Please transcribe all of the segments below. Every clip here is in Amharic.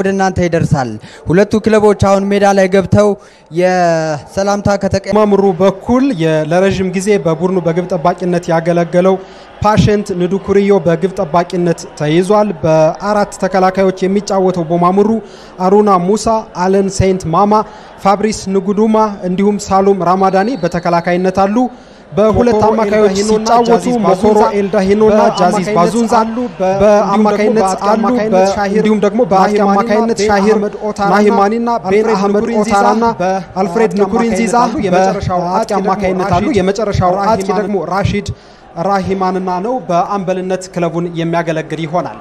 ودنانته يدرسال. هلتو كلبو تاون ميدال يجبتو يا سلام تاكتك. ما مروا بكل يا لرجم جزء ببورنو بجبت أباك النت يعجل جلو. patient ندو كريو بجبت أباك النت تيزوال بأرات تكلاكيو تيميت عوتو بمامرو أرونا موسى آلن سينت ماما فابريس نجودوما عندهم سالوم رمضاني بتكلاكي نتالو. بهولت آماکایو هنوز آوتو مخورو ایلدا هنوزا جازیز بازونزان به آماکاینت آلو به دیوم دکمو به آماکاینت شاهر نهیمانی نا بین احمد اوتارانا آلفرد نکورینزیزا به آماکاینت آلو یه متر شورات که دکمو راشید راهیمان نانو به آمبلنت کلون یه مقاله گریهانال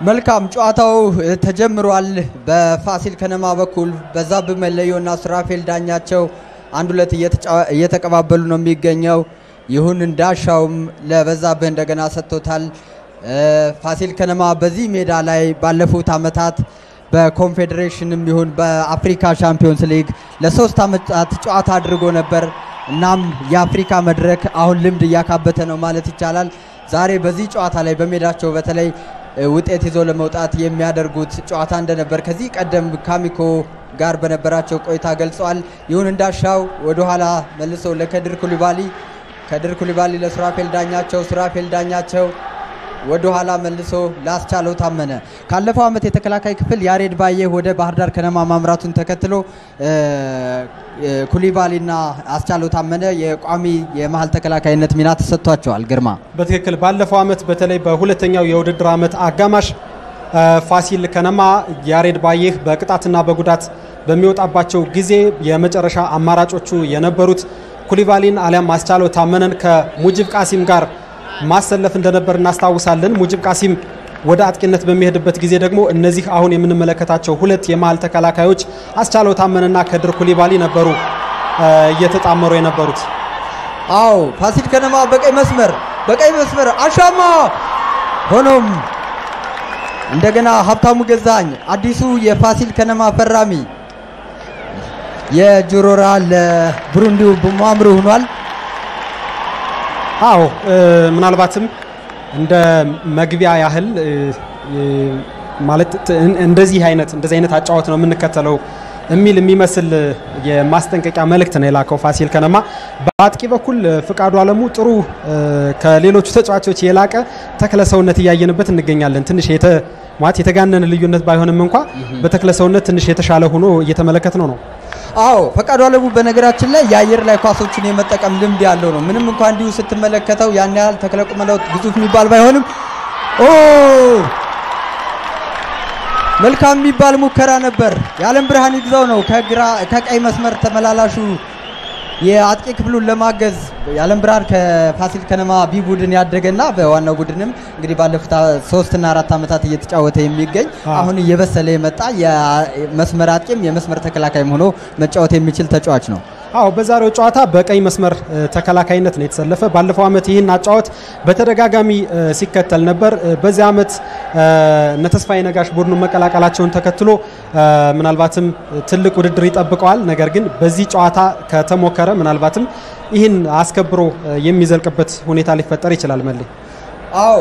ملکام چواتاو تجمرال به فاصل کنما و کل بزاب ملیون نصرافیل دانیاتو عندولت يتقابلون ميجنيو يهون داشاوم لبزاب عندنا ستوتال فاصل كنما بزي ميدالاي بالفو تامتات بكونفدريشن يهون بأفريقيا شامبيونز ليج لسوس تامتات جوات هدرجون بر نام يا أفريقيا مدرك أهون لمد يا كابتن ومالتي جلال زاري بزي جوات عليه بميداشوا وتلي وتأتيزول موتات يميادر جود جوات عندنا بركزيك قدم كاميكو ጋር በነበራቸው ቆይታ ገልጿል ይሁን እንዳሻው ወደ ኋላ መልሶ ለከድር ኩሊባሊ ለሱራፌል ዳኛቸው ወደ ኋላ መልሶ ላስቻለው ታመነ ካለፈው አመት የተከላካይ ክፍል ያሬድ ባዬ ወደ ባህር ዳር ከነማ ማምራቱን ተከትሎ ኩሊባሊና አስቻለው ታመነ የቋሚ የመሃል ተከላካይነት ሚና ተሰጥቷቸዋል ግርማ በትክክል ባለፈው አመት በተለይ በሁለተኛው የውድድር አመት አጋማሽ ፋሲል ከነማ ያሬድ ባይህ በቅጣትና በጉዳት በሚወጣባቸው ጊዜ የመጨረሻ አማራጮቹ የነበሩት ኩሊባሊን አለም አስቻለው ታመነን ከሙጂብ ቃሲም ጋር ማሰለፍ እንደነበር እናስታውሳለን ሙጂብ ቃሲም ወደ አጥቂነት በሚሄድበት ጊዜ ደግሞ እነዚህ አሁን የምንመለከታቸው ሁለት የማል ተከላካዮች አስቻለው ታመነና ከድር ኩሊባሊ ነበሩ እየተጣመሩ የነበሩት አው ፋሲል ከነማ በቀይ መስመር አሻማ ሆኖም እንደገና ሀብታሙ ገዛኝ አዲሱ የፋሲል ከነማ ፈራሚ የጆሮራ ለብሩንዲው በማምሩ ሆኗል አዎ ምናልባትም እንደ መግቢያ ያህል ማለት እንደዚህ አይነት አጫውት ነው የምንከተለው እሚል የሚመስል የማስተንቀቂያ መልእክት ነው የላከው ፋሲል ከነማ በአጥቂ በኩል ፍቃዱ አለሙ ጥሩ ከሌሎቹ ተጫዋቾች የላቀ ተክለሰውነት ያያየንበት እንገኛለን ትንሽ የተጋነነ ልዩነት ባይሆንም እንኳን በተክለሰውነት ትንሽ የተሻለ ሆኖ እየተመለከተነው ነው አዎ ፍቃዱ አለሙ በነገራችን ላይ ያየር ላይ ኳሶችን የመጠቀም ልምድ ያለው ነው ምንም እንኳን ዲው ስትመለከተው ያን ያህል ተክለቁመለው ግዙፍ የሚባል ባይሆንም ኦ መልካም የሚባል ሙከራ ነበር ያለም ብርሃን ይግዛው ነው ከግራ ከቀይ መስመር ተመላላሹ የአጥቂ ክፍሉን ለማገዝ ያለም ብርሃን ከፋሲል ከነማ ቢ ቡድን ያደረገና በዋናው ቡድንም እንግዲህ ባለፉት 3 እና 4 አመታት እየተጫወተ የሚገኝ አሁን እየበሰለ የመጣ የመስመር አጥቂም የመስመር ተከላካይም ሆኖ መጫወት የሚችል ተጫዋች ነው አው በዛሬው ጨዋታ በቀይ መስመር ተከላካይነት ነው የተሰለፈ ባለፈው አመት ይሄን አጫውት በተደጋጋሚ ሲከተል ነበር በዚህ አመት ነተስፋይ ነጋሽ ቡድኑ መቀላቀላቸውን ተከትሎ ምናልባትም ትልቅ ውድድር ይጠብቀዋል ነገር ግን በዚህ ጨዋታ ከተሞከረ ምናልባትም ይሄን አስከብሮ የሚዘልቅበት ሁኔታ ሊፈጠር ይችላል ማለት አው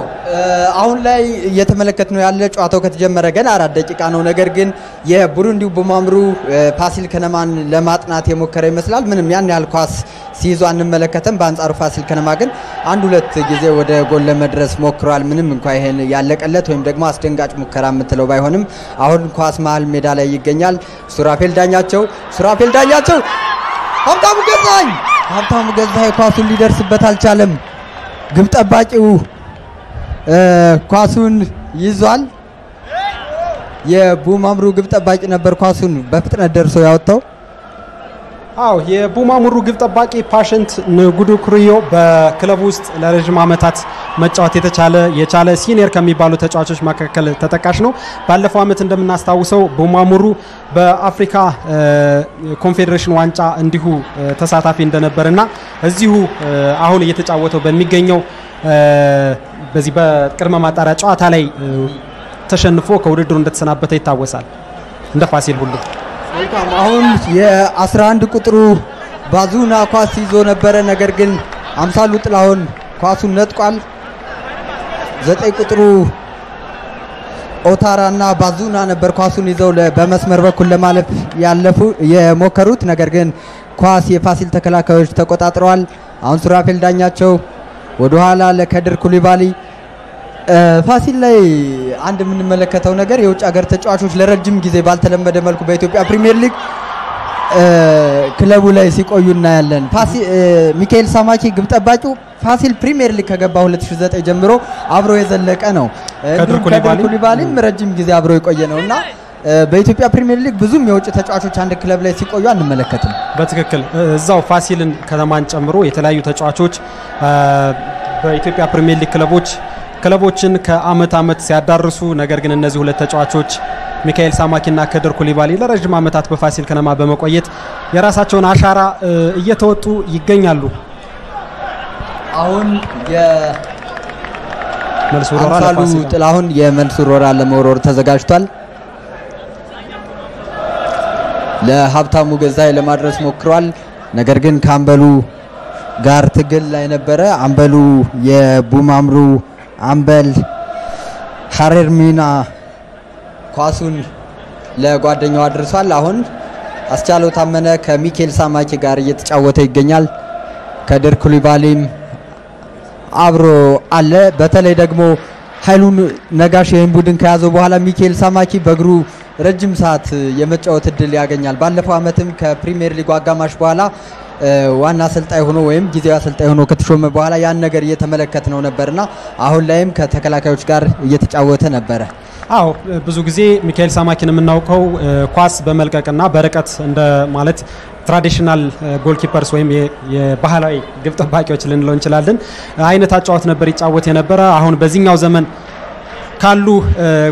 አሁን ላይ የተመለከተነው ያለ ጨዋታው ከተጀመረ ገና 4 ደቂቃ ነው ነገር ግን የቡሩንዲው በማምሩ ፋሲል ከነማን ለማጥናት የሞከረ ይመስላል ምንም ያን ያህል ኳስ ሲይዙ አንመለከተም በአንጻሩ ፋሲል ከነማ ግን አንድ ሁለት ጊዜ ወደ ጎል ለመድረስ ሞክሯል ምንም እንኳን ይሄን ያለቀለት ወይም ደግሞ አስደንጋጭ ሙከራ ምትለው ባይሆንም አሁን ኳስ መሃል ሜዳ ላይ ይገኛል ሱራፌል ዳኛቸው ሀብታሙ ገዛይ ኳሱን ሊደርስበት አልቻለም ግብ ጠባቂው ኳሱን ይዟል የቡማምሩ ግብ ጠባቂ ነበር ኳሱን በፍጥነት ደርሶ ያወጣው አው የቡማምሩ ግብ ጠባቂ ፓሽንት ንጉዱ ክሪዮ በክለብ ውስጥ ለረጅም አመታት መጫወት የቻለ ሲኒየር ከሚባሉ ተጫዋቾች መካከለ ተጠቃሽ ነው ባለፈው አመት እንደምናስታውሰው ቡማምሩ በአፍሪካ ኮንፌዴሬሽን ዋንጫ እንዲሁ ተሳታፊ እንደነበርና እዚሁ አሁን እየተጫወተው በሚገኘው በዚህ በቅርማ ማጣራ ጨዋታ ላይ ተሸንፎ ከውድድሩ እንደተሰናበተ ይታወሳል እንደ ፋሲል ሁሉ ስለዚህ አሁን የ11 ቁጥሩ ባዙና ኳስ ይዞ ነበር ነገር ግን አምሳሉ ጥላሁን ኳሱን ነጥቋል 9 ቁጥሩ اوتارانا بازونا بركاسون يزول بمسمر وكل مالف يالفو يموكروت نجرجن كواس يفاصل تكلا كوج تقطع روال عنصر في الدنيا شو ودوهلا لكدر كوليبالي فاصل لي عند من ملكته ونجر يوش أجر تجواشوش لرجم جزء بالتلم بدل ملكو بيتوبيا بريمير ليج كلابو لا يسيق أيوننا يلن فاصل ميكائيل ساماكي قمت أباجو فاصل بريمير ليج هجا باهولة شوزات أجمرو عبرو يزلك أنا كدر كوليبالي مرجم جزء عبرو يكوينونا بيتوبيا بريمير ليج بزوم يوش تجواشوش عند كلاب لا يسيق أيون ملكته بتككل زاو فاصل كذا ما أنت أمرو يتلاعيو تجواشوش بيتوبيا بريمير ليج كلابوش ክለቦችን ከአመት አመት ሲያዳርሱ ነገር ግን እነዚህ ሁለት ተጫዋቾች ሚካኤል ሳማኪና ከድር ኩሊባሊ ለረጅም አመታት በፋሲል ከነማ በመቆየት የራሳቸውን አሻራ እየተወጡ ይገኛሉ። አሁን የመልሱር ወራ ለፋሲል የመልሱር ወራ ለመወርወር ተዘጋጅቷል። ለሀብታሙ ገዛይ ለማድረስ ሞክሯል። ነገር ግን ካምበሉ ጋር ትግል ላይ ነበረ። አምበሉ የቡማምሩ አምበል ሐረር ሚና ኳሱን ለጓደኛው አድርሷል። አሁን አስቻለው ታመነ ከሚካኤል ሳማኪ ጋር እየተጫወተ ይገኛል። ከድር ኩሊባሊም አብሮ አለ። በተለይ ደግሞ ኃይሉን ነጋሽ ይሄን ቡድን ከያዘው በኋላ ሚካኤል ሳማኪ በግሩ ረጅም ሰዓት የመጫወት እድል ያገኛል። ባለፈው አመትም ከፕሪሚየር ሊግ አጋማሽ በኋላ ዋና አሰልጣኝ ሆኖ ወይም ጊዜያዊ አሰልጣኝ ሆኖ ከተሾመ በኋላ ያን ነገር እየተመለከተነው ነበርና አሁን ላይም ከተከላካዮች ጋር እየተጫወተ ነበር። አዎ ብዙ ጊዜ ሚካኤል ሳማኪን እናውቀው ኳስ በመልቀቅና በርቀት እንደ ማለት ትራዲሽናል ጎልኪፐርስ ወይም የባህላዊ ግብ ጠባቂዎች ልንለው እንችላለን አይነት አጫዋት ነበር ይጫወት የነበረ። አሁን በዚህኛው ዘመን ካሉ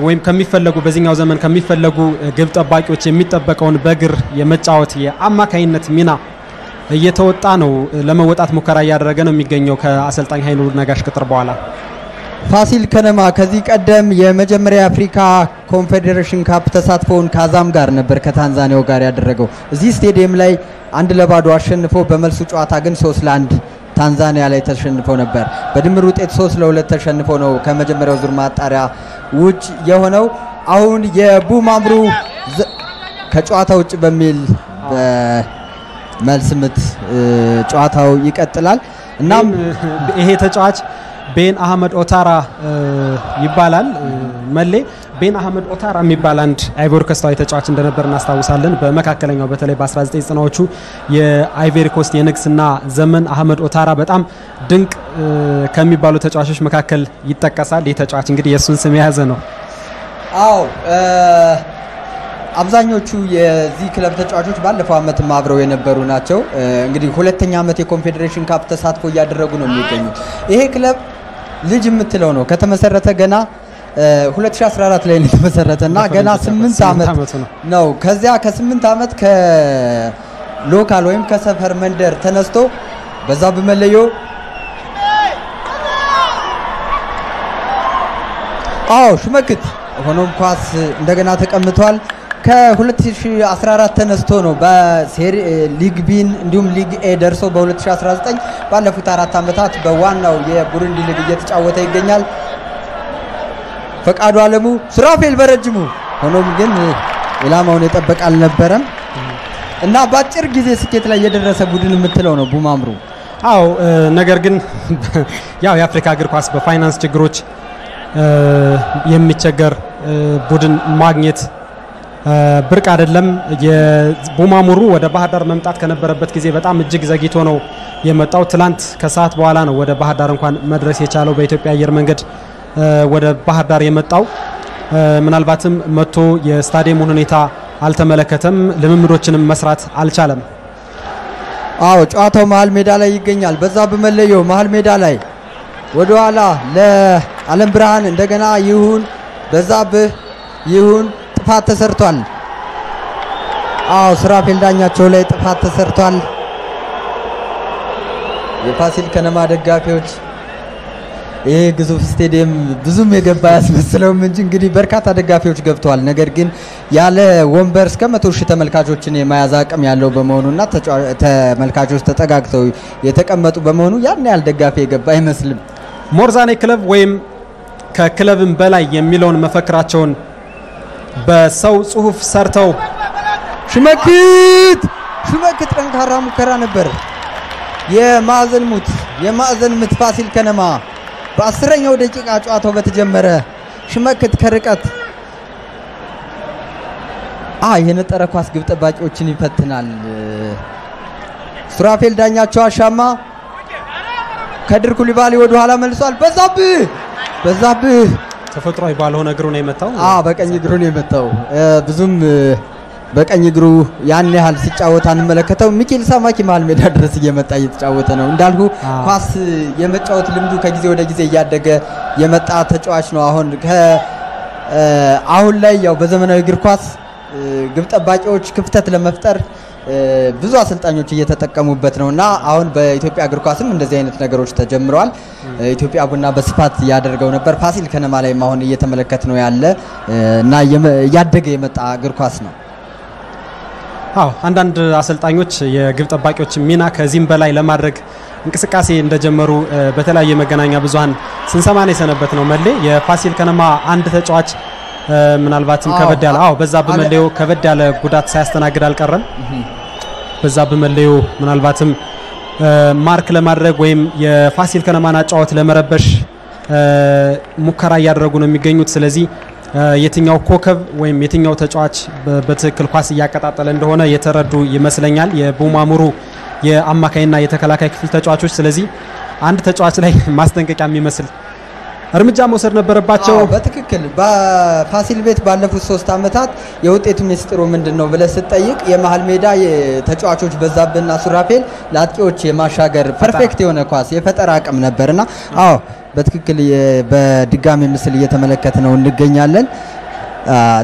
ወይም ከሚፈልጉ በዚህኛው ዘመን ከሚፈልጉ ግብ ጠባቂዎች የሚጠበቀውን በግር የመጫወት የአማካይነት ሚና እየተወጣ ነው ለመወጣት ሙከራ ያደረገ ነው የሚገኘው ከአሰልጣኝ ኃይሉ ነጋሽ ከጥር በኋላ። ፋሲል ከነማ ከዚህ ቀደም የመጀመሪያ አፍሪካ ኮንፌዴሬሽን ካፕ ተሳትፎውን ካዛም ጋር ነበር ከታንዛኒያው ጋር ያደረገው። እዚህ ስቴዲየም ላይ 1-0 አሸንፎ በመልሱ ጨዋታ ግን 3-1 ታንዛኒያ ላይ ተሸንፎ ነበር። በድምር ውጤት 3-2 ተሸንፎ ነው ከመጀመሪያው ዙር ማጣሪያ ውጭ የሆነው። አሁን የቡማምሩ ከጨዋታ ውጭ በሚል መልስምት ጨዋታው ይቀጥላል። እናም ይሄ ተጫዋች ቤን አህመድ ኦታራ ይባላል። መሌ ቤን አህመድ ኦታራ የሚባል አንድ አይቮርኮስታዊ ተጫዋች እንደነበር እናስታውሳለን። በመካከለኛው በተለይ በ1990ዎቹ የአይቮርኮስት የንግስና ዘመን አህመድ ኦታራ በጣም ድንቅ ከሚባሉ ተጫዋቾች መካከል ይጠቀሳል። ይሄ ተጫዋች እንግዲህ የሱን ስም ያዘ ነው። አዎ አብዛኞቹ የዚህ ክለብ ተጫዋቾች ባለፈው አመት ማብረው የነበሩ ናቸው። እንግዲህ ሁለተኛ አመት የኮንፌዴሬሽን ካፕ ተሳትፎ ያደረጉ ነው የሚገኙት። ይሄ ክለብ ልጅ የምትለው ነው ከተመሰረተ ገና 2014 ላይ ነው የተመሰረተና ገና 8 አመት ነው። ከዚያ ከ8 አመት ከሎካል ወይም ከሰፈር መንደር ተነስቶ በዛ በመለዮ ሽመክት ሆኖም ኳስ እንደገና ተቀምጧል። ከ2014 ተነስቶ ነው በሴሪ ሊግ ቢን እንዲሁም ሊግ ኤ ደርሶ በ2019 ባለፉት 4 አመታት በዋናው የቡሩንዲ ሊግ እየተጫወተ ይገኛል። ፈቃዱ አለሙ ስራፌል በረጅሙ ሆኖም ግን ኢላማውን የጠበቀ አልነበረም እና ባጭር ጊዜ ስኬት ላይ የደረሰ ቡድን የምትለው ነው ቡማምሩ። አዎ ነገር ግን ያው የአፍሪካ እግር ኳስ በፋይናንስ ችግሮች የሚቸገር ቡድን ማግኘት ብርቅ አይደለም። የቡማምሩ ወደ ባህር ዳር መምጣት ከነበረበት ጊዜ በጣም እጅግ ዘግይቶ ነው የመጣው። ትላንት ከሰዓት በኋላ ነው ወደ ባህር ዳር እንኳን መድረስ የቻለው በኢትዮጵያ አየር መንገድ ወደ ባህር ዳር የመጣው። ምናልባትም መጥቶ የስታዲየሙን ሁኔታ አልተመለከተም፣ ልምምዶችንም መስራት አልቻለም። አዎ ጨዋታው መሃል ሜዳ ላይ ይገኛል። በዛ በመለየው መሃል ሜዳ ላይ ወደ ኋላ ለዓለም ብርሃን እንደገና ይሁን በዛብ ይሁን ጥፋት ተሰርቷል። አዎ ስራፌል ዳኛቸው ላይ ጥፋት ተሰርቷል። የፋሲል ከነማ ደጋፊዎች ይሄ ግዙፍ ስቴዲየም ብዙም የገባ ያስመስለውም እንጂ እንግዲህ በርካታ ደጋፊዎች ገብቷል። ነገር ግን ያለ ወንበር እስከ 100,000 ተመልካቾችን የማያዝ አቅም ያለው በመሆኑና ተመልካቾች ተጠጋግተው የተቀመጡ በመሆኑ ያን ያህል ደጋፊ የገባ አይመስልም። ሞርዛኔ ክለብ ወይም ከክለብን በላይ የሚለውን መፈክራቸውን በሰው ጽሁፍ ሰርተው ሽመክት ጠንካራ ሙከራ ነበር የማዕዘን ምት ፋሲል ከነማ በ10ኛው ደቂቃ ጨዋታው በተጀመረ ሽመክት ከርቀት የነጠረ ኳስ ግብ ጠባቂዎችን ይፈትናል ሱራፌል ዳኛቸው አሻማ ከድር ኩሊባሊ ወደ ኋላ መልሷል በዛብህ ተፈጥሯዊ ባልሆነ እግሩ ነው የመታው በቀኝ እግሩ ነው የመታው ብዙም በቀኝ እግሩ ያን ያህል ሲጫወት አንመለከተው ሚኬል ሳማኪ ማል ሜዳ ድረስ እየመጣ እየተጫወተ ነው እንዳልኩ ኳስ የመጫወት ልምዱ ከጊዜ ወደ ጊዜ ያደገ የመጣ ተጫዋች ነው አሁን ላይ ያው በዘመናዊ እግር ኳስ ግብ ጠባቂዎች ክፍተት ለመፍጠር ብዙ አሰልጣኞች እየተጠቀሙበት ነውና አሁን በኢትዮጵያ እግር ኳስም እንደዚህ አይነት ነገሮች ተጀምረዋል ኢትዮጵያ ቡና በስፋት ያደርገው ነበር ፋሲል ከነማ ላይ ማሆን እየተመለከተ ነው ያለና ያደገ የመጣ እግር ኳስ ነው አንዳንድ አሰልጣኞች የግብ ጠባቂዎች ሚና ከዚህም በላይ ለማድረግ እንቅስቃሴ እንደጀመሩ በተለያየ መገናኛ ብዙሃን ስንሰማን የሰነበት ነው መሌ የፋሲል ከነማ አንድ ተጫዋች ምናልባትም ከበዳል በዛብህ መለዮ ከበዳለ ጉዳት ሳይስተናግድ አልቀረም በዛብህ መለዮ ምናልባትም ማርክ ለማድረግ ወይም የፋሲል ከነማና ጫዋት ለመረበሽ ሙከራ ያደረጉ ነው የሚገኙት ስለዚህ የትኛው ኮከብ ወይም የትኛው ተጫዋች በትክክል ኳስ ያቀጣጣለ እንደሆነ የተረዱ ይመስለኛል የቡማሙሩ የአማካይና የተከላካይ ክፍል ተጫዋቾች ስለዚህ አንድ ተጫዋች ላይ ማስተንቀቂያ የሚመስል እርምጃ መውሰድ ነበርባቸው በትክክል በፋሲል ቤት ባለፉት 3 አመታት የውጤቱ ሚስጥሩ ምንድነው ብለስጠይቅ የመሃል ሜዳ የተጫዋቾች በዛብህና ሱራፌል ላጥቂዎች የማሻገር ፐርፌክት የሆነ ኳስ የፈጠራ አቅም ነበርና በትክክል በድጋሚ ምስል እየተመለከተ ነው እንገኛለን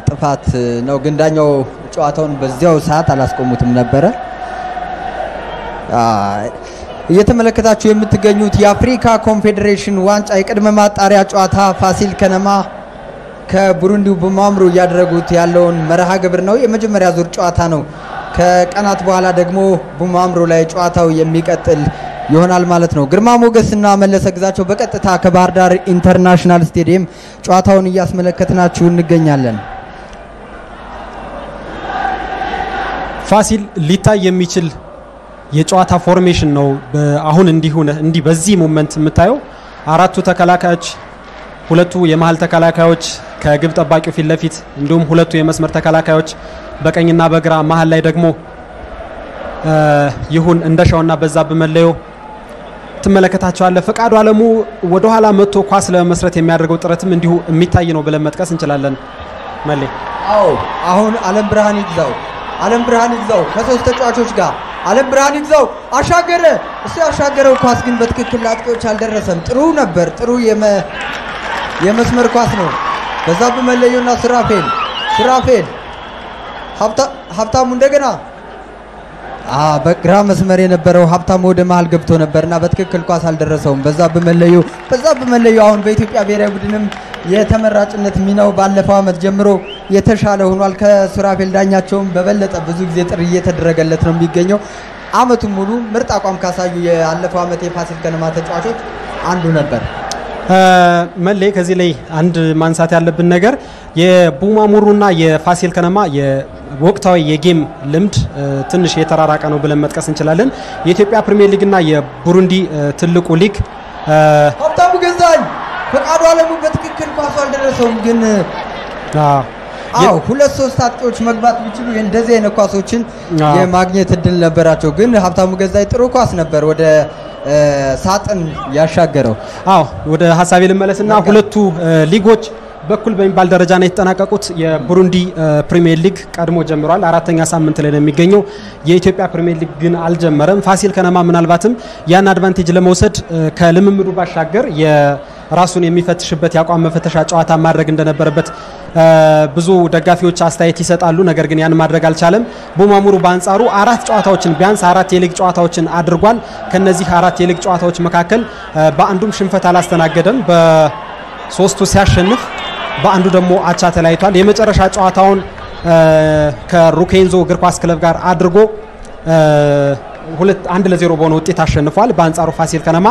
ጥፋት ነው ግን ዳኛው ጨዋታውን በዚያው ሰዓት አላስቆሙትም ነበር እየተመለከታችሁ የምትገኙት የአፍሪካ ኮንፌዴሬሽን ዋንጫ የቅድመ ማጣሪያ ጨዋታ ፋሲል ከነማ ከቡሩንዲው ቡማሙሩ ያደረጉት ያለውን መርሃ ግብር ነው የመጀመሪያ ዙር ጨዋታ ነው ከቀናት በኋላ ደግሞ ቡማሙሩ ላይ ጨዋታው የሚቀጥል ይሆናል ማለት ነው ግርማ ሞገስና መለሰ ግዛቸው በቀጥታ ከባህር ዳር ኢንተርናሽናል ስቴዲየም ጨዋታውን እያስመለከትናችሁ እንገኛለን ፋሲል ሊታይ የሚችል የጨዋታ ፎርሜሽን ነው አሁን እንዲህ በዚህ ሞመንት የምታዩ አራቱ ተከላካዮች ሁለቱ የመሃል ተከላካዮች ከግብ ጠባቂው ፊት ለፊት እንዲሁም ሁለቱ የመስመር ተከላካዮች በቀኝና በግራ መሃል ላይ ደግሞ ይሁን እንደሻውና በዛብህ መለዮ ተመለከታቸዋል ፈቃዱ አለሙ ወደ ኋላ መጥቶ ኳስ ለመስረት የሚያደርገው ጥረትም እንዲሁ የሚታይ ነው ብለን መጥቀስ እንችላለን መሌ አሁን አለም ብርሃን ይግዛው ከሶስት ተጫዋቾች ጋር አለም ብርሃን ይግዛው አሻገረ ያሻገረው ኳስ ግን በትክክል አጥቂዎች አልደረሰም ጥሩ ነበር ጥሩ የመስመር ኳስ ነው በዛብህ መለዮና ሱራፌል ሀብታሙ እንደገና በግራ መስመር የነበረው ሀብታሙ ወደ መሃል ገብቶ ነበርና በትክክል ኳስ አልደረሰውም በዛብህ መለዮ አሁን በኢትዮጵያ ብሔራዊ ቡድንም የተመራጭነት ሚናው ባለፈው አመት ጀምሮ የተሻለ ሆኗል ከሱራፌል ዳኛቸው በበለጠ ብዙ ጊዜ ጥሪ እየተደረገለት ነው የሚገኘው አመቱ ሙሉ ምርጥ አቋም ካሳዩ ያለፈው አመት የፋሲል ከነማ ተጫዋቾች አንዱ ነበር መለይ ከዚህ ላይ አንድ ማንሳት ያለብን ነገር የቡማሙሩና የፋሲል ከነማ የወቅታዊ የጌም ልምድ ትንሽ የተራራቀ ነው ብለን መጥቀስ እንችላለን የኢትዮጵያ ፕሪሚየር ሊግና የቡሩንዲ ትልቁ ሊግ ሀብታሙ ገዛኝ ፈቃዱ አለሙ በትክክል ኳስ አልደረሰውም ግን ሁለት ሶስት አጥቂዎች መግባት ቢችሉ እንደዚህ አይነት ኳሶችን የማግኘት እድል ነበራቸው ግን ሀብታሙ ገዛኝ ጥሩ ኳስ ነበር ወደ ሳጥን ያሻገረው ወደ ሐሳቤ ለመለስና ሁለቱ ሊጎች በኩል በሚባል ደረጃ ላይ ተጠናቀቁት የቡሩንዲ ፕሪሚየር ሊግ ቀድሞ ጀምሯል 4ኛ ሳምንት ላይ ነው የሚገኘው የኢትዮጵያ ፕሪሚየር ሊግ ግን አልጀመረም ፋሲል ከነማ ምናልባትም ያን አድቫንቴጅ ለመውሰድ ከልምምዱ ባሻገር የራሱን የሚፈትሽበት ያቋም መፈተሻ ጨዋታ ማድረግ እንደነበረበት ብዙ ደጋፊዎች አስተያየት ይሰጣሉ ነገር ግን ያን ማድረግ አልቻለም ቡማሙሩ ባንጻሩ ቢያንስ አራት የሊግ ጨዋታዎችን አድርጓል ከነዚህ አራት የሊግ ጨዋታዎች መካከል በአንዱም ሽንፈት አላስተናገደም በ3ቱ ሲያሸንፍ በአንዱ ደግሞ አቻ ተለያይቷል የመጨረሻ ጨዋታውን ከሩኬንዞ እግር ኳስ ክለብ ጋር አድርጎ ሁለት አንድ ለዜሮ በሆነ ውጤት አሸንፏል በአንጻሩ ፋሲል ከነማ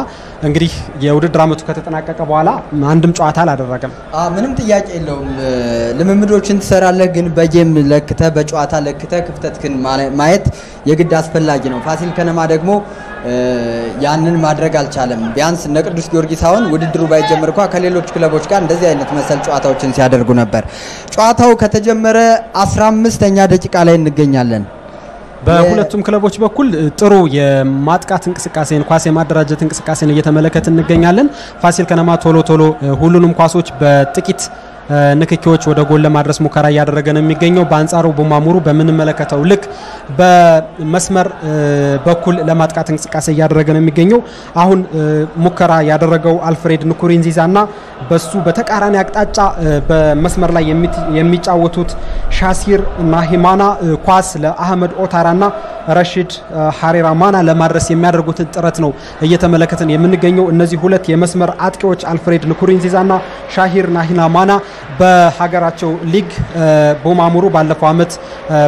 እንግዲህ የውድድር ዓመቱ ከተጠናቀቀ በኋላ አንድም ጨዋታ አላደረገም ምንም ጥያቄ የለውም ለምምዶችን ተሰራለህ ግን በጌም ለክተ በጨዋታ ለክተ ክፍተትክን ማየት የግድ አስፈልጊ ነው ፋሲል ከነማ ደግሞ ያንን ማድረግ አልቻለም ቢያንስ ነቅዱስ ጊዮርጊስ አሁን ውድድሩ ባይጀምር እንኳን ከሌሎች ክለቦች ጋር እንደዚህ አይነት መሰል ጨዋታዎችን ሲያደርጉ ነበር ጨዋታው ከተጀመረ 15ኛ ደቂቃ ላይ እንገኛለን በሁለቱም ክለቦች በኩል ጥሩ የማጥቃት እንቅስቃሴን ኳስ የማደራጀት እንቅስቃሴን እየተመለከትን እንገኛለን ፋሲል ከነማ ቶሎ ቶሎ ሁሉንም ኳሶች በጥቂት ንክኪዎች ወደ ጎል ለማድረስ ሙከራ ያደረገ ነው የሚገኘው በአንጻሩ ቡማሙሩ በመንመለከተው ልክ በመስመር በኩል ለማጥቃት እንቅስቃሴ ያደረገ ነው የሚገኘው አሁን ሙከራ ያደረገው አልፍሬድ ንኩሪንዚዛና በሱ በተቃራኒ አቅጣጫ በመስመር ላይ የሚጫወቱት ሻሲር ማሂማና ኳስ ለአህመድ ኦታራና ረሺድ ሐሪራማና ለማድረስ የሚያደርጉት ጥረት ነው እየተመለከተን የምንገኘው እነዚህ ሁለት የመስመር አጥቂዎች አልፍሬድ ንኩሪንዚዛና ሻሂር ናሂናማና በሀገራቸው ሊግ ቦማሙሩ ባለፈው አመት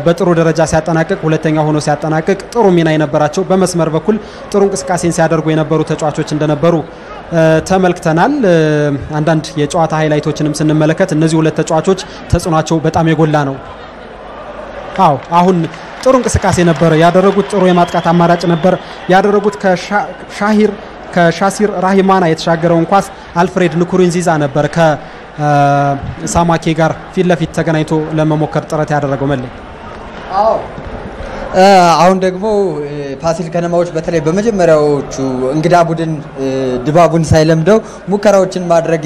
በጥሩ ደረጃ ሲያጠናቀቅ ሁለተኛ ሆኖ ሲያጠናቀቅ ጥሩ ሚና የነበራቸው በመስመር በኩል ጥሩ እንቅስቃሴን ሲያደርጉ የነበሩ ተጫዋቾች እንደነበሩ ተመልክተናል አንድ አንድ የጨዋታ ሃይላይቶችንም ስንመለከት እነዚህ ሁለት ተጫዋቾች ተጽዕኖአቸው በጣም የጎላ ነው አው አሁን ጥሩ እንቅስቃሴ ነበር ያደረጉት ጥሩ የማጥቃት አማራጭ ነበር ያደረጉት ከሻሂር ከሻሲር ራሂማና የተሻገረውን ኳስ አልፍሬድ ንኩሪንዚዛ ነበር ከሳማኬ ጋር ፊለፊት ተገናኝቶ ለመሞከር ጥረት ያደረገው መልክ አው አሁን ደግሞ ፋሲል ከነማዎች በተለይ በመጀመሪያዎቹ እንግዳ ቡድን ድባቡን ሳይለምደው ሙከራዎችን ማድረግ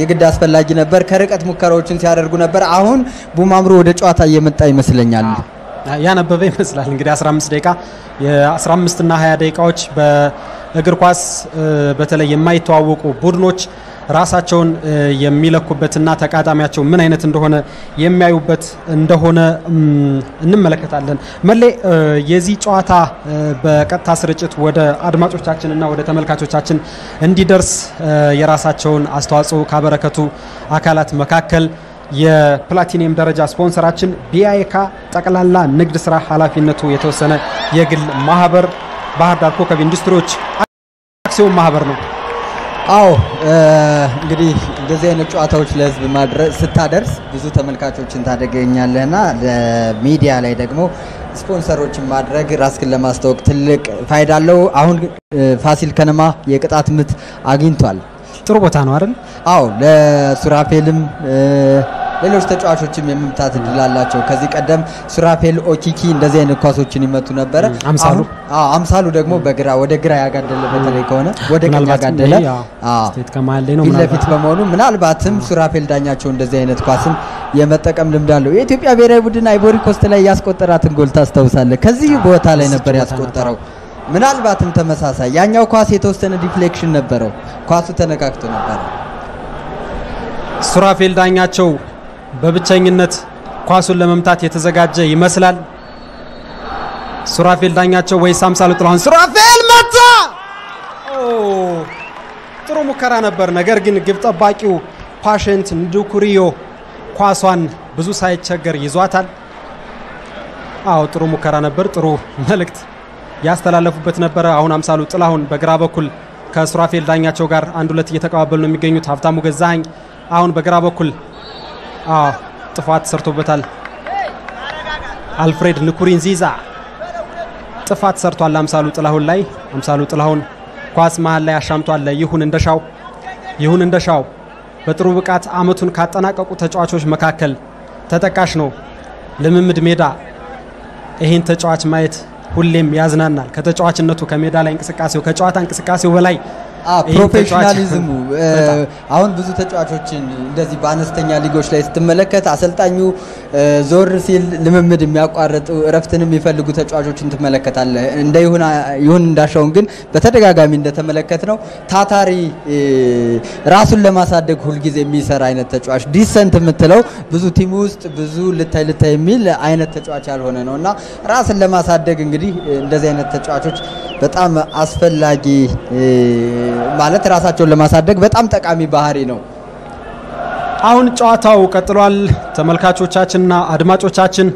የግድ አስፈልጊ ነበር ከርቀት ሙከራዎችን ሲያደርጉ ነበር አሁን ቡማምሩ ወደ ጨዋታ እየመጣ ይመስለኛል ያነበበ ይመስላል እንግዲህ 15 ደቂቃ የ15 እና 20 ደቂቃዎች በእግር ኳስ በተለይ የማይተዋወቁ ቡድኖች ራሳቸውን የሚለኩበትና ተቃጣሚያቸው ምን አይነት እንደሆነ የሚያዩበት እንደሆነ እንመለከታለን መለ የዚህ ጨዋታ በቀጥታ ስርጭት ወደ አድማጮቻችንና ወደ ተመልካቾቻችን እንዲደርስ የራሳቸውን አስተዋጽኦ ካበረከቱ አካላት መካከል የፕላቲኒየም ደረጃ ስፖንሰራችን ቢአይካ ጠቅላላ ንግድ ስራ ኃላፊነቱ የተወሰነ የግል ማህበር ባህር ዳር ኮከብ ኢንዱስትሪዎች አክሲዮን ማህበር ነው አው እንግዲህ እንደዚህ አይነት ጨዋታዎች ለህዝብ ማድረስ ስታደርስ ብዙ ተመልካቾችን ታደገኛለና ለሚዲያ ላይ ደግሞ ስፖንሰሮችን ማድረግ ራስክን ለማስተዋወቅ ትልቅ ፋይዳ አለው አሁን ፋሲል ከነማ የቅጣት ምት አግኝቷል ጥሩ ቦታ ነው አይደል? አዎ ለሱራፌልም ሌሎች ተጫዋቾችም የመምታት ድላላቸው ከዚህ ቀደም ሱራፌል ኦኪኪ እንደዚህ አይነት ኳሶችን ይመቱ ነበር አምሳሉ ደግሞ በግራ ወደ ግራ ያጋደለ በተለይ ከሆነ ወደ ግራ ያጋደለ ስቴት ከማል ላይ ነው ለፊት በመሆኑ ምናልባትም ሱራፌል ዳኛቸው እንደዚህ አይነት ኳስን የመጠቀም ልምድ አለው የኢትዮጵያ ብሔራዊ ቡድን አይቮሪ ኮስት ላይ ያስቆጠራትን ጎል ታስተውሳለህ ከዚህ ቦታ ላይ ነበር ያስቆጠረው ምናልባትም ተመሳሳይ ያኛው ኳስ የተወሰነ ዲፍሌክሽን ነበርው ኳሱ ተነካክቶ ነበር ሱራፌል ዳኛቸው በብቸኝነት ኳሱን ለመምታት የተዘጋጀ ይመስላል ሱራፌል ዳኛቸው ወይ ሳምሳሉ ጥላሁን ሱራፌል መታ ኦ ጥሩ ሙከራ ነበር ነገር ግን ግብ ጠባቂው ፓሽንት ንዱኩሪዮ ኳሷን ብዙ ሳይቸገር ይዟታል አው ጥሩ ሙከራ ነበር ጥሩ መልእክት ያስተላለፉበት ነበር አሁን አምሳሉ ጥላሁን በግራ በኩል ከሱራፌል ዳኛቸው ጋር አንድ ሁለት እየተቀባበሉ ነው የሚገኙት ሀፍታሙ ገዛኝ አሁን በግራ በኩል ጥፋት ሰርቶበታል አልፍሬድ ንኩሪንዚዛ ጥፋት ሰርቷል አምሳሉ ጥላሁን ላይ አምሳሉ ጥላሁን ኳስ መሃል ላይ አሻምቷል ይሁን እንደሻው በጥሩ ብቃት አመቱን ካጠናቀቁ ተጫዋቾች መካከል ተጠቃሽ ነው ለምምድ ሜዳ ይሄን ተጫዋች ማየት ሁሌም ያዝናናል ከተጫዋችነቱ ከሜዳ ላይ እንቅስቃሴው ከጨዋታ እንቅስቃሴው በላይ ፕሮፌሽናሊዝሙ አሁን ብዙ ተጫዋቾችን እንደዚህ ባነስተኛ ሊጎች ላይ ስትመለከት አሰልጣኙ ዞር ሲል ልምምድ የሚያቋርጡ እረፍትንም ይፈልጉ ተጫዋቾችን ትመለከታለህ ይሁን እንዳሻውን ግን በተደጋጋሚ እንደተመለከት ነው ታታሪ ራሱን ለማሳደግ ሁሉ ጊዜ የሚሰራ አይነት ተጫዋች ዲሰንት የምትለው ብዙ ቲም ውስጥ ብዙ ልታይ የሚል አይነት ተጫዋች አልሆነ ነውና ራስን ለማሳደግ እንግዲህ እንደዚህ አይነት ተጫዋቾች በጣም አስፈልጊ ማለት ራሳቸውን ለማሳደግ በጣም ጠቃሚ ባህሪ ነው አሁን ጨዋታው ቀጥሏል ተመልካቾቻችንና አድማጮቻችን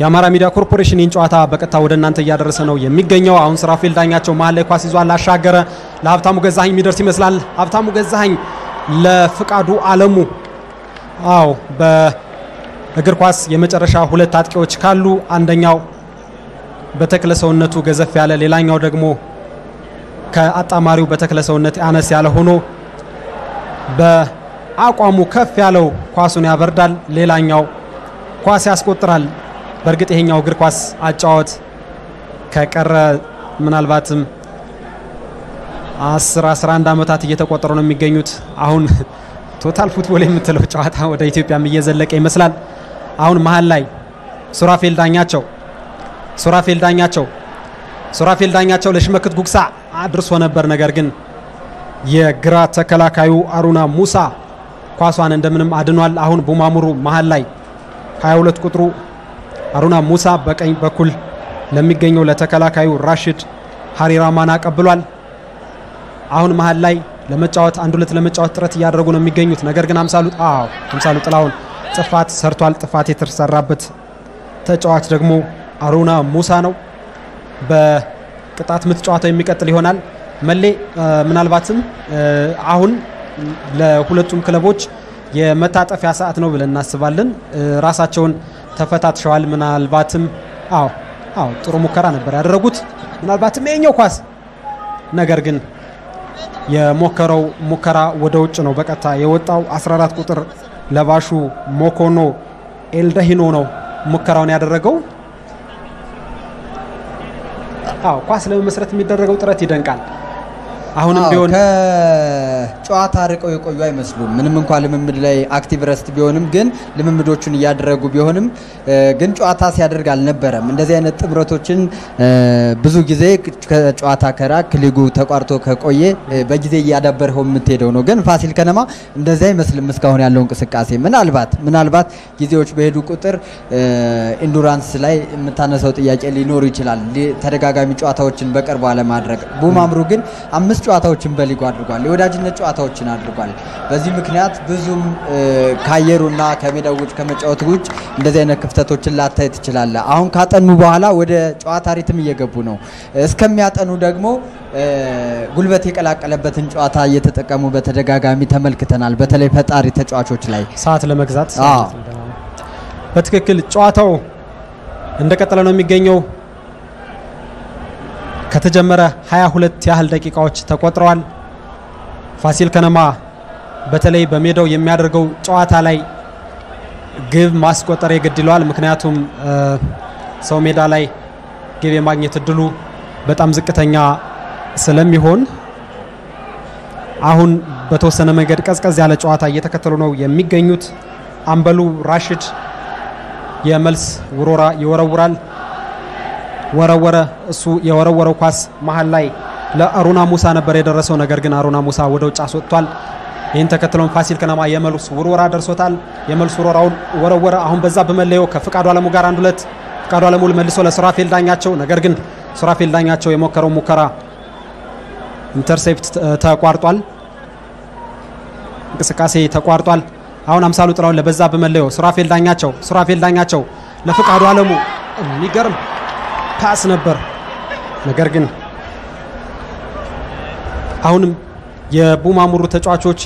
የአማራ ሚዲያ ኮርፖሬሽን እንጨዋታ በቀጣ ወደ እናንተ ያደረሰ ነው የሚገኘው። አሁን ስራፊል ዳኛቸው ማለ ኳስ ይዟል አሻገረ ለሀብታሙ ገዛኸኝ የሚደርስ ይመስላል። ሀብታሙ ገዛኸኝ ለፍቃዱ ዓለሙ አው በእግር ኳስ የመጨረሻ ሁለት አጥቂዎች ካሉ አንደኛው በተክለ ሰውነቱ ገዘፍ ያለ ሌላኛው ደግሞ ከአጣማሪው በተክለ ሰውነት አነስ ያለ ሆኖ በአቋሙ ከፍ ያለው ኳሱን ያበርዳል ሌላኛው ኳስ ያስቆጥራል። በርግጥ ይሄኛው እግር ኳስ አጫወት ከቀረ ምናልባትም 10 11 አመታት እየተቆጠሩ ነው የሚገኙት። አሁን ቶታል ፉትቦል የምትለው ጨዋታ ወደ ኢትዮጵያም እየዘለቀ ይመስላል። አሁን መሃል ላይ ሱራፌል ዳኛቸው ለሽመክት ጉግሳ አድርሶ ነበር። ነገር ግን የግራ ተከላካዩ አሩና ሙሳ ኳሷን እንደምንም አድኗል። አሁን ቡማሙሩ መሃል ላይ 22 ቁጥሩ አሩና ሙሳ በቀኝ በኩል ለሚገኘው ለተከላካዩ ራሺድ ሀሪራማና ቀብሏል። አሁን መሃል ላይ ለመጫወት አንድ ሁለት ለመጫወት ጥረት ያደረጉ ነው የሚገኙት። ነገር ግን አምሳሉ ጥላውን ጥፋት ሰርቷል። ጥፋት የተሰራበት ተጫዋች ደግሞ አሩና ሙሳ ነው። በቅጣት ምት ጨዋታው የሚቀጥል ይሆናል። መሌ ምናልባትም አሁን ለሁለቱም ክለቦች የመታጠፊያ ሰዓት ነው ብለን እናስባለን። ራሳቸውን ተፈታትሽዋል። ምናልባትም ጥሩ ሙከራ ነበር ያደረጉት። ምናልባትም የኛው ኳስ ነገር ግን የሞከረው ሙከራ ወደ ውጭ ነው በቀጥታ የወጣው። 14 ቁጥር ለባሹ ሞኮኖ ኤልደሂኖ ነው ሙከራውን ያደረገው። ኳስ ለመስረት የሚደረገው ጥረት ይደንቃል። አሁንም ቢሆን ከጨዋታ ርቀው የቆዩ አይመስሉም። ምንም እንኳን ለምምድ ላይ አክቲቭ ረስት ቢሆንም ግን ለምምዶቹን ያደረጉ ቢሆንም ግን ጨዋታ ሲያደርግ አልነበረም። እንደዚህ አይነት ጥብረቶችን ብዙ ጊዜ ከጨዋታ ከራክ ሊጉ ተቋርጦ ከቆየ በጊዜ ያዳበረው የምትሄደው ነው። ግን ፋሲል ከነማ እንደዚህ አይመስልም እስካሁን ያለው እንቅስቃሴ። ምናልባት ጊዜዎች በሄዱ ቁጥር ኢንዱራንስ ላይ የምታነሳው ጥያቄ ሊኖር ይችላል። ተደጋጋሚ ጨዋታዎችን በቅርቡ አለማድረግ። ቡማምሩ ግን አምስት ጨዋታዎችን በሊጉ አድርጓል። የወዳጅነት ጨዋታዎችን አድርጓል። በዚህ ምክንያት ብዙም ካየሩና ከሜዳውጭ ከመጫወት ውጭ እንደዚህ አይነት ክፍተቶችን ላታይ ይችላል። አሁን ካጠኑ በኋላ ወደ ጨዋታ ሪትም እየገቡ ነው። እስከሚያጠኑ ደግሞ ጉልበት የቀላቀለበትን ጨዋታ እየተጠቀሙ በተደጋጋሚ ተመልክተናል። በተለይ ፈጣሪ ተጫዋቾች ላይ ሰዓት ለመግዛት በትክክል ጨዋታው እንደቀጠለ ነው የሚገኘው። ከተጀመረ 22 ያህል ደቂቃዎች ተቆጥረዋል። ፋሲል ከነማ በተለይ በሜዳው የሚያደርገው ጨዋታ ላይ ግብ ማስቆጠር ይገድሏል። ምክንያቱም ሰው ሜዳ ላይ ግብ የማግኘት እድሉ በጣም ዝቅተኛ ስለሚሆን አሁን በተወሰነ መንገድ ቀዝቀዝ ያለ ጨዋታ እየተከተሉ ነው የሚገኙት። አምበሉ ራሺድ የመልስ ውሮራ ይወረውራል። ወረወረ እሱ የወረወረው ኳስ መሃል ላይ ለአሩና ሙሳ ነበር የደረሰው። ነገር ግን አሩና ሙሳ ወደ ውጭ አስወጥቷል። ይሄን ተከትሎም ፋሲል ከነማ የመልስ ውሮራ ደርሶታል። የመልስ ውሮራውን ወረወረ። አሁን በዛ በመለዮ ከፍቃዱ ዓለሙ ጋር አንድ ሁለት ፍቃዱ ዓለሙ መልሶ ለሱራፌል ዳኛቸው። ነገር ግን ሱራፌል ዳኛቸው የሞከረው ሙከራ ኢንተርሴፕት ተቋርጧል። እንቅስቃሴ ተቋርጧል። አሁን አምሳሉ ጥራውን ለበዛ በመለዮ ሱራፌል ዳኛቸው ለፍቃዱ ዓለሙ የሚገርም ፓስ ነበር። ነገር ግን አሁንም የቡማሙሩ ተጫዋቾች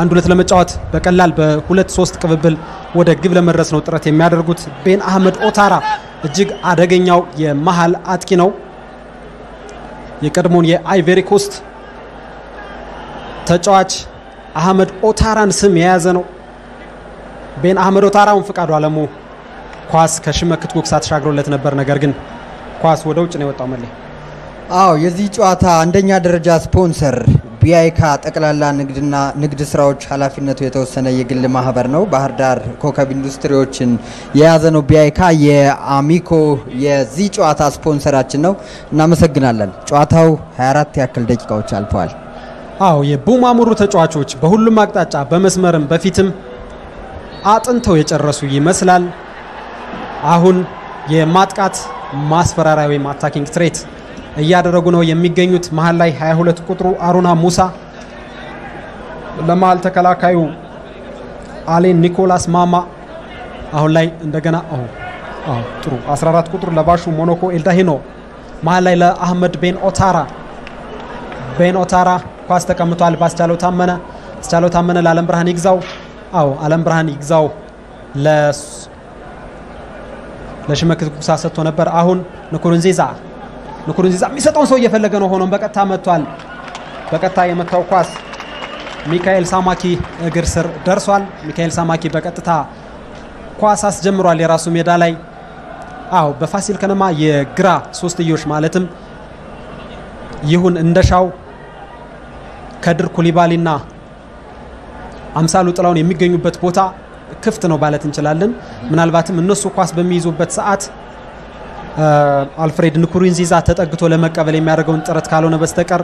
አንድ ሁለት ለመጫወት በቀላል በ2-3 ቅብብል ወደ ግብ ለመድረስ ነው ጥረት የሚያደርጉት። ቤን አህመድ ኦታራ እጅግ አደገኛው የመሃል አጥቂ ነው። የቀድሞውን የአይቨሪ ኮስት ተጫዋች አህመድ ኦታራን ስም የያዘ ነው። ቤን አህመድ ኦታራውን ፍቃዱ ዓለሙ ኳስ ከሽመክት ጉግሳ ተሻግሮለት ነበር። ነገር ግን ኳስ ወደ ውጭ ነው የወጣው። መልእክ የዚህ ጨዋታ አንደኛ ደረጃ ስፖንሰር ቢአይካ ጠቅላላ ንግድ ስራዎች ኃላፊነቱ የተወሰነ የግል ማህበር ነው። ባህር ዳር ኮከብ ኢንዱስትሪዎችን የያዘ ነው። ቢአይካ የአሚኮ የዚህ ጨዋታ ስፖንሰራችን ነው። እናመሰግናለን። ጨዋታው 24 ያክል ደቂቃዎች አልፈዋል። የቡማሙሩ ተጫዋቾች በሁሉም አቅጣጫ በመስመርም በፊትም አጥንተው የጨረሱ ይመስላል። አሁን የማጥቃት ማስፈራራዊ ማታኪንግ ትሬት እያደረጉ ነው የሚገኙት። መሃል ላይ 22 ቁጥሩ አሩና ሙሳ ለማል ተከላካዩ አሌን ኒኮላስ ማማ አሁን ላይ እንደገና ترو 14 كتر لباشو مونوكو التهينو مع ليلى أحمد بين أوتارا كاستا كمتوال باس تالو تامنا لعلم برهان يجزاو علم برهان يجزاو لشمك كوساسة تنبر أهون نكورنزيزا ميستون سوي يفلقنو هونم بقى تامتوال بقى تايمتو كاس ميكائيل ساماكي غرسر درسوال ميكائيل ساماكي بقى تتا كواساس جمرو على راسو ميدالاي بفاسيل كنما يغرا سوستيوش مالتم يهون اندشاو كدر كوليبالينا امثالو طلاون يميغنيوبت بوتا كفت نو بالات እንችላለን منالباتم انسو كواس بمييزوبت ساعات الفريد ንኩሩንዚዛ ተጠግቶ ለመቀበል የሚያደርገውን ጥረት ካልሆነ በስተቀር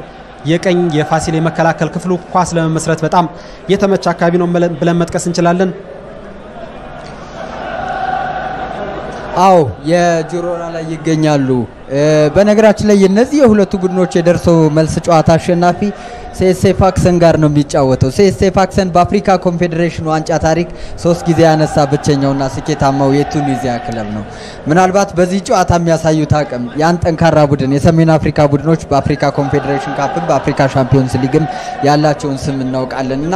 የቀኝ የፋሲል የመከላከል ክፍሉ ኳስ ለመመስረት በጣም የተመቸ አካባቢ ነው ብለን መጥቀስ እንችላለን። አው የጆሮና ላይ ይገኛሉ። በነገራችን ላይ እነዚህ የሁለቱ ቡድኖች የደርሶ መልስ ጨዋታ አሸናፊ ሴሴ ፋክሰን ጋር ነው የሚጫወተው። ሴሴ ፋክሰን በአፍሪካ ኮንፌዴሬሽን ዋንጫ ታሪክ 3 ጊዜ ያነሳ ብቸኛውና ስኬታማው የቱኒዚያ ክለብ ነው። ምናልባት በዚህ ጨዋታ የሚያሳዩት አቅም ያን ጠንካራ ቡድን የሰሜን አፍሪካ ቡድኖች በአፍሪካ ኮንፌዴሬሽን ካፕ በአፍሪካ ሻምፒዮንስ ሊግም ያላቸውን ስም እናውቃለንና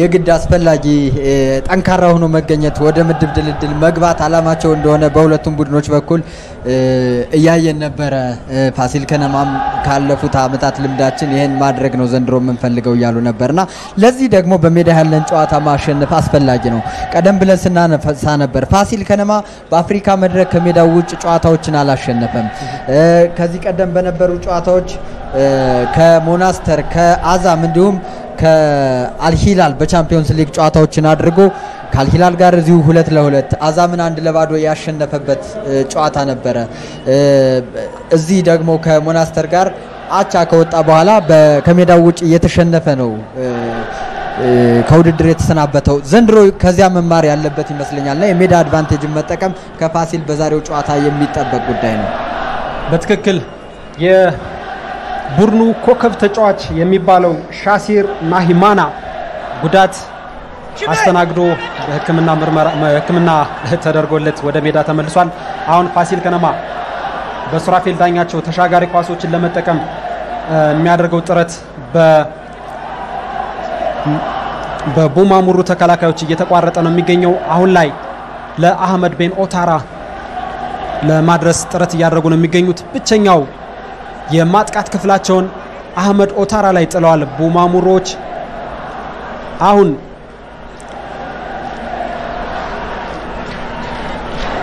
የግድ አስፈልጊ ጠንካራ ሆኖ መገኘት ወደ ምድብ ድልድል መግባት አላማቸው እንደሆነ በሁለቱም ቡድኖች በኩል እያየን ነበር። ፋሲል ከነማም ካለፉት አመታት ልምዳችን ይሄን ማድረግ ነው ዘንድሮ መንፈልገው ያሉ ነበርና ለዚህ ደግሞ በሜዳ ያለን ጨዋታ ማሸነፍ አስፈልጊ ነው። ቀደም ብለን ስናነሳ ነበር ፋሲል ከነማ በአፍሪካ መድረክ ከሜዳው ውጭ ጨዋታዎችን አላሸነፈም። ከዚህ ቀደም በነበሩ ጨዋታዎች ከሞናስተር ከአዛም እንዲሁም ከአልሂላል በቻምፒዮንስ ሊግ ጨዋታዎችን አድርጎ ከአልሂላል ጋር እዚሁ 2-2 አዛምን 1-0 ያሸነፈበት ጨዋታ ነበረ። እዚህ ደግሞ ከሞናስተር ጋር አቻ ከወጣ በኋላ በከሜዳው ውጭ እየተሸነፈ ነው ከውድድር የተሰናበተው። ዘንድሮ ከዚያ መማር ያለበት ይመስለኛልና የሜዳ አድቫንቴጅ መጠቀም ከፋሲል በዛሬው ጨዋታ የሚጠበቅ ጉዳይ ነው። በትክክል የቡርኑ ኮከብ ተጫዋች የሚባለው ሻሲር ማሂማና ጉዳት አስተናግዶ ሕክምና ተደርጎለት ወደ ሜዳ ተመልሷል። አሁን ፋሲል ከነማ በሱራፊል ዳኛቸው ተሻጋሪ ኳሶችን ለመጠቀም የሚያደርገው ጥረት በቡማሙሩ ተከላካዮች እየተቋረጠ ነው የሚገኘው። አሁን ላይ ለአህመድ ቤን ኦታራ ለማድረስ ጥረት ያደረጉ ነው የሚገኙት። ብቻኛው የማጥቃት ክፍላቸውን አህመድ ኦታራ ላይ ጥለዋል ቡማሙሮች። አሁን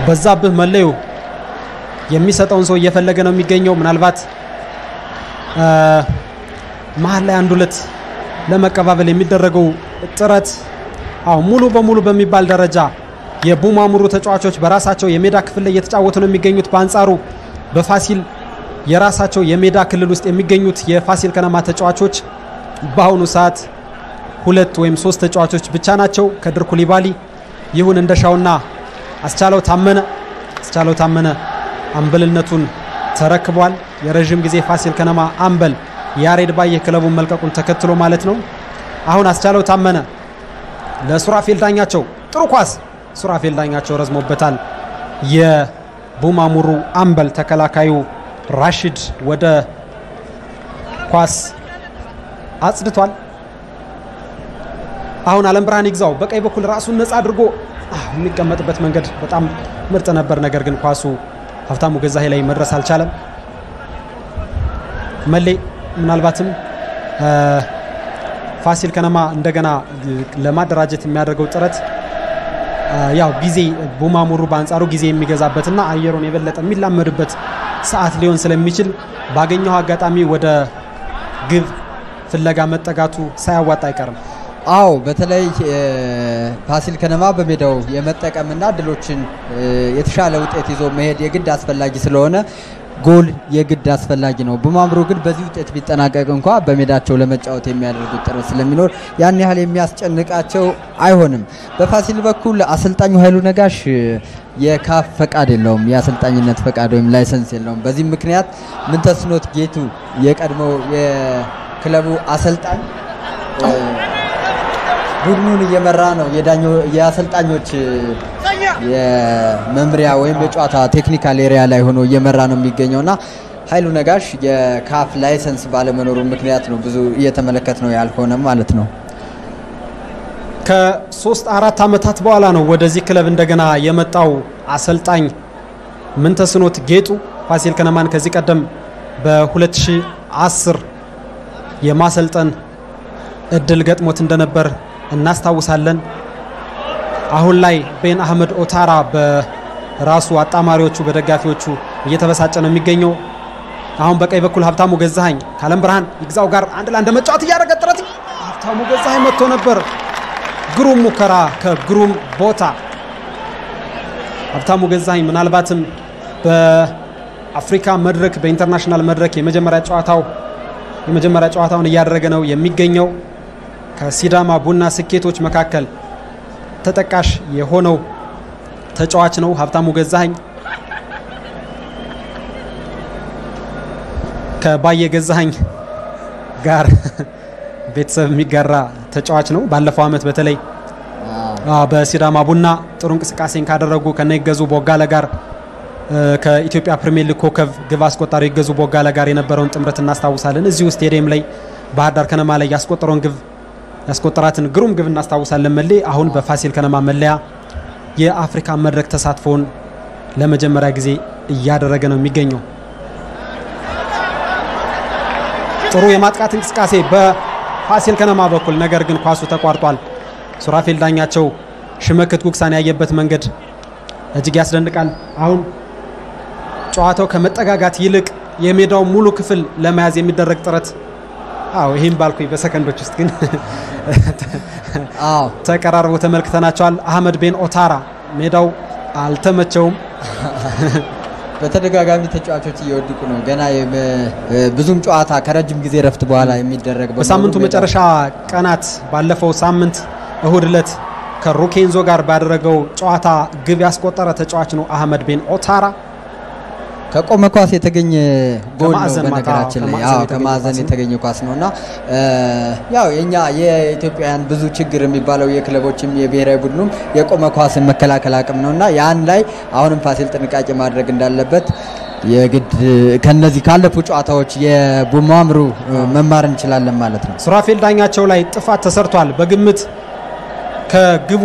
በዛብህ መለዩ የሚሰጣውን ሰው እየፈለገ ነው የሚገኘው። ምናልባት መሃል ላይ አንድ ሁለት ለመቀባበል የሚደረገው ጥረት ሙሉ በሙሉ በሚባል ደረጃ የቡማሙሩ ተጫዋቾች በራሳቸው የሜዳ ክፍል ላይ እየተጫወቱ ነው የሚገኙት። በአንጻሩ በፋሲል የራሳቸው የሜዳ ክልል ውስጥ የሚገኙት የፋሲል ከነማ ተጫዋቾች በአሁኑ ሰዓት 2 ወይም 3 ተጫዋቾች ብቻ ናቸው። ከድር ኩሊባሊ ይሁን እንደሻውና አስቻለው ታመነ አምበልነቱን ተረክቧል። የረጅም ጊዜ ፋሲል ከነማ አምበል ያሬድ ባየ ክለቡን መልቀቁን ተከትሎ ማለት ነው። አሁን አስቻለው ታመነ ለሱራፊል ዳኛቸው ጥሩ ኳስ ሱራፊል ዳኛቸው ረዝሞበታል። የቡማሙሩ አምበል ተከላካዩ ራሺድ ወደ ኳስ አጽድቷል። አሁን አለም ብርሃን ይግዛው በቀይ በኩል ራሱን ነፃ አድርጎ የሚቀመጥበት መንገድ በጣም ምርጥ ነበር። ነገር ግን ኳሱ ሀፍታሙ ገዛሄ ላይ መድረስ አልቻለም። ምናልባትም ፋሲል ከነማ እንደገና ለማደራጀት የሚያደርገው ጥረት ጊዜ ቡማሙሩ በአንጻሩ ጊዜ የሚገዛበትና አየሩን የበለጠ የሚላመድበት ሰዓት ሊሆን ስለሚችል ባገኘው አጋጣሚ ወደ ግብ ፍለጋ መጠጋቱ ሳይዋጣ አይቀርም። በተለይ ፋሲል ከነማ በሜዳው የመጠቀምና ድሎችን የተሻለ ውጤት ይዞ መሄድ የግድ አስፈልጊ ስለሆነ ጎል የግድ አስፈልጊ ነው። በማምሩ ግን በዚህ ውጤት ቢጠናቀቅ እንኳን በሜዳቸው ለመጫወት የሚያደርጉት ጥረት ስለሚኖር ያን ያህል የሚያስጨንቃቸው አይሆንም። በፋሲል በኩል አሰልጣኙ ኃይሉ ነጋሽ የካፍ ፈቃድ የለውም ያሰልጣኝነት ፈቃድ ወይም ላይሰንስ የለውም። በዚህ ምክንያት ምን ተስኖት ጌቱ የቀድሞ የክለቡ አሰልጣኝ ቡድኑን እየመራ ነው የዳኞ ያሰልጣኞች የመምሪያ ወይም የጨዋታ ቴክኒካል ኤሪያ ላይ ሆኖ እየመራ ነው የሚገኘውና ኃይሉ ነጋሽ የካፍ ላይሰንስ ባለመኖሩ ምክንያት ነው ብዙ እየተመለከት ነው ያልሆነ ማለት ነው ከ3 4 አመታት በኋላ ነው ወደዚህ ክለብ እንደገና የመጣው አሰልጣኝ ምንተስኖት ጌጡ ፋሲል ከነማን ከዚህ ቀደም በ2010 የማሰልጣን እድል ገጥሞት እንደነበር እናስታውሳለን አሁን ላይ ቤን አህመድ ኦታራ በራሱ አጣማሪዎቹ በደጋፊዎቹ እየተበሳጨ ነው የሚገኘው አሁን በቀይ በኩል ሀብታሙ ገዛኸኝ ካለም ብርሃን ይግዛው ጋር አንድ ላንድ መጫወት ያደረገ ጥረት ሀብታሙ ገዛኸኝ መጥቶ ነበር ግሩም ሙከራ ከግሩም ቦታ ሀብታሙ ገዛኸኝ ምናልባትም በአፍሪካ መድረክ በኢንተርናሽናል መድረክ የመጀመሪያ ጨዋታውን ያደረገ ነው የሚገኘው ከሲዳማ ቡና ስኬቶች መካከል ተጠቃሽ የሆነው ተጫዋች ነው ሀብታሙ ገዛኸኝ ከባየ ገዛኸኝ ጋር ቤተሰብ የሚጋራ ተጫዋች ነው ባለፈው አመት በተለይ በሲዳማ ቡና ጥሩንቅ ስቃሴን ካደረጉ ከነይገዙ ቦጋለ ጋር ከኢትዮጵያ ፕሪሚየር ሊግ ኮከብ ግብ አስቆጣሪ ይገዙ ቦጋለ ጋር የነበረውን ጥምረት እናስታውሳለን እዚሁ ስቴዲየም ላይ ባህር ዳር ከነማ ላይ ያስቆጠራትን ግሩም ግብ እናስታውሳለን መልይ አሁን በፋሲል ከነማ መለያ የአፍሪካ መድረክ ተሳትፎን ለመጀመሪያ ጊዜ እያደረገ ነው የሚገኘው ጥሩ የማጥቃት እንቅስቃሴ በፋሲል ከነማ በኩል ነገር ግን ኳሱ ተቋርጧል ሱራፌል ዳኛቸው ሽመክት ጉክሳን ያየበት መንገድ እጅግ ያስደንቃል አሁን ጨዋታው ከመጠጋጋት ይልቅ የሜዳው ሙሉ ክፍል ለማያዝ የሚደረግ ጥረት ይሄን ባልኩኝ በሰከንዶች ውስጥ ግን ተቀራርቦ ተመልክተናቸዋል አህመድ ቤን ኦታራ ሜዳው አልተመቸውም በተደጋጋሚ ተጫዋቾች እየወድቁ ነው ገና ብዙም ጨዋታ ከረጅም ጊዜ ረፍት በኋላ የሚደረግ በሳምንቱ መጨረሻ ቀናት ባለፈው ሳምንት እሁድ ዕለት ከሩኬንዞ ጋር ባደረገው ጨዋታ ግብ ያስቆጠረ ተጫዋች ነው አህመድ ቤን ኦታራ ከቆመ ኳስ የተገኘ ጎል ነው በነገራችን ላይ ከማዘን የተገኘ ኳስ ነውና ያው የኛ የኢትዮጵያውያን ብዙ ችግር የሚባለው የክለቦችም የብሔራዊ ቡድኑም የቆመ ኳስ መከላከል አቅም ነውና ያን ላይ አሁንም ፋሲል ጥንቃቄ ማድረግ እንዳለበት የግድ ከነዚህ ካለፉ ጨዋታዎች የቡማምሩ መማር እንችላለን ማለት ነው ሱራፌል ዳኛቸው ላይ ጥፋት ተሰርቷል በግምት ከግቡ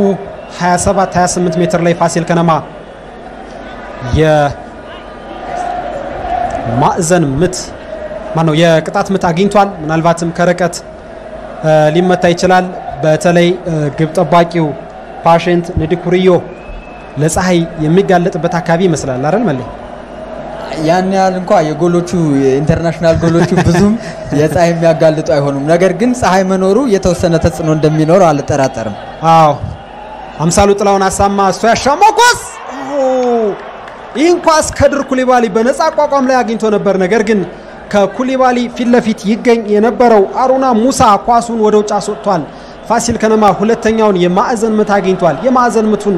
27 28 ሜትር ላይ ፋሲል ከነማ የማዕዘን ምት ማነው የቅጣት ምት አግኝቷል ምናልባትም ከረቀት ሊመታ ይችላል በተለይ ግብ ጠባቂው ፓሽንት ንዲኩሪዮ ለፀሐይ የሚጋለጥበት አካባቢ ይመስላል አይደል ማለት ያን ያህል እንኳን የጎሎቹ ኢንተርናሽናል ጎሎቹ ብዙም የፀሐይ የሚያጋልጡ አይሆኑም ነገር ግን ፀሐይ መኖሩ የተወሰነ ተጽዕኖ እንደሚኖር አልጠራጠርም አምሳሉ ጥላውን አሳማ እሱ ያሻማው ኳስ ኢንኳስ ከድር ኩሊባሊ በነፃ አቋቋም ላይ አግኝቶ ነበር ነገር ግን ከኩሊባሊ ፊለፊት ይገኝ የነበረው አሩና ሙሳ ኳሱን ወደ ውጭ አስወጥቷል ፋሲል ከነማ ሁለተኛውን የማዕዘን ምት አግኝቷል የማዕዘን ምቱን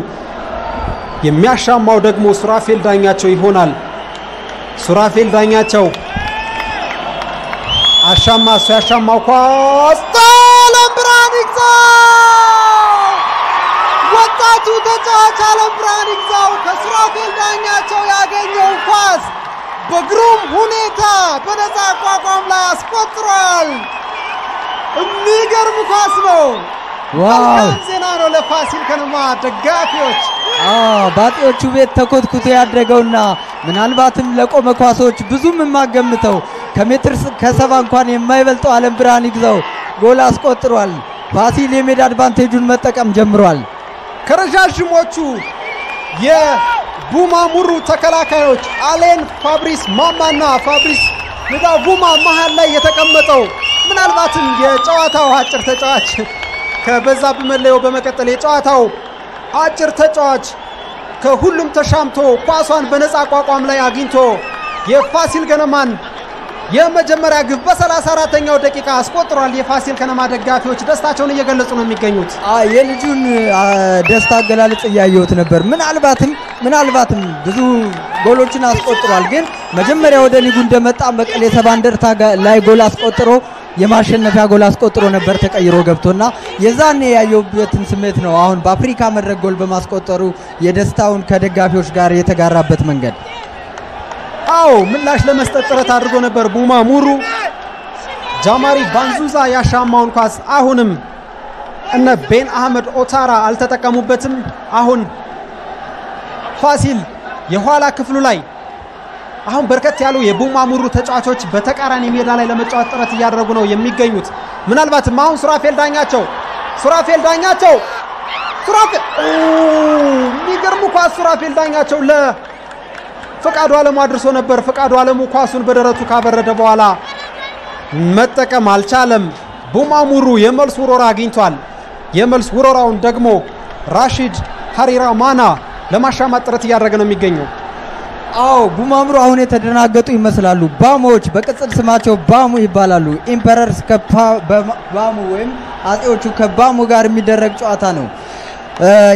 የሚያሻማው ደግሞ ሱራፌል ዳኛቸው ይሆናል ሱራፌል ዳኛቸው ያሻማው ኳስ አለም ብርሃን ይግዛው ወጣቱ ተጫዋች አለም ብርሃን ይግዛው ከሱራፌል ዳኛቸው ያገኘው ኳስ በግሩም ሁኔታ በነፃ አቋቋም ላይ አስቆጥሯል የሚገርም ኳስ ነው ዋው ዜና ነው ለፋሲል ከነማ ደጋፊዎች ባጢዎቹ ቤት ተኮትኩቶ ያደረገውና ምናልባትም ለቆመ ኳሶች ብዙም ማገምተው ከሜትር ከ7 እንኳን የማይበልጠው አለም ብርሃን ይግዛው ጎል አስቆጥሯል ፋሲል የሜዳ አድቫንቴጁን መጠቀም ጀምሯል ከረጃጅሞቹ የቡማሙሩ ተከላካዮች አሌን ፋብሪስ ማማና ፋብሪስ ንዳቡማ መሃል ላይ የተቀመጠው ምናልባትም የጨዋታው አጭር ተጫዋች ከበዛብ መለዮ በመቀጠል የጨዋታው አጭር ተጫዋች ከሁሉም ተሻምቶ ኳሷን በነፃ አቋቋም ላይ አግኝቶ የፋሲል ከነማን የመጀመሪያ ግብ በ34ኛው ደቂቃ አስቆጥሯል የፋሲል ከነማ ደጋፊዎች ደስታቸውን እየገለጹ ነው የሚገኙት የልጁን ደስታ ገላለጽ ያየሁት ነበር ምናልባትም ብዙ ጎሎችን አስቆጥሯል ግን መጀመሪያ ወደ ሊጉ እንደመጣ መቀሌ ሰባ እንደርታ ላይ ጎል አስቆጥሮ የማሸነፊያ ጎል አስቆጥሮ ነበር ተቀይሮ ገብቶና የዛኔ ያዩበትን ስሜት ነው አሁን በአፍሪካ መድረክ ጎል በማስቆጠሩ የደስታውን ከደጋፊዎች ጋር የተጋራበት መንገድ አው ምላሽ ለመስጠት ጥረት አድርጎ ነበር ቡማ ሙሩ ጃማሪ ባንዙዛ ያሻማውን ኳስ አሁንም እና ቤን አህመድ ኦታራ አልተጠቀሙበትም አሁን ፋሲል የኋላ ክፍሉ ላይ አሁን በርከት ያሉ የቡማ ሙሩ ተጫዋቾች በተቃራኒ ሜዳ ላይ ለመጫወት ጥረት ያደረጉ ነው የሚገኙት ምናልባት ማሁን ሱራፌል ዳኛቸው የሚገርም ኳስ ሱራፌል ዳኛቸው ለፍቃዱ ዓለሙ አድርሶ ነበር ፍቃዱ ዓለሙ ኳሱን በደረቱ ካበረደ በኋላ መጠቀም አልቻለም ቡማ ሙሩ የመልስ ውሮራ አግኝቷል የመልስ ውሮራውን ደግሞ ራሺድ ሐሪራ ማና ለማሻማት ጥረት ያደረገ ነው የሚገኘው አው ቡማምሩ አሁን የተደናገጡ ይመስላሉ ባሞች በቅጽል ስማቸው ባሙ ይባላሉ ኢምፐረርስ ከፓ ባሙ ወይም አጤዎቹ ከባሙ ጋር የሚደረግ ጨዋታ ነው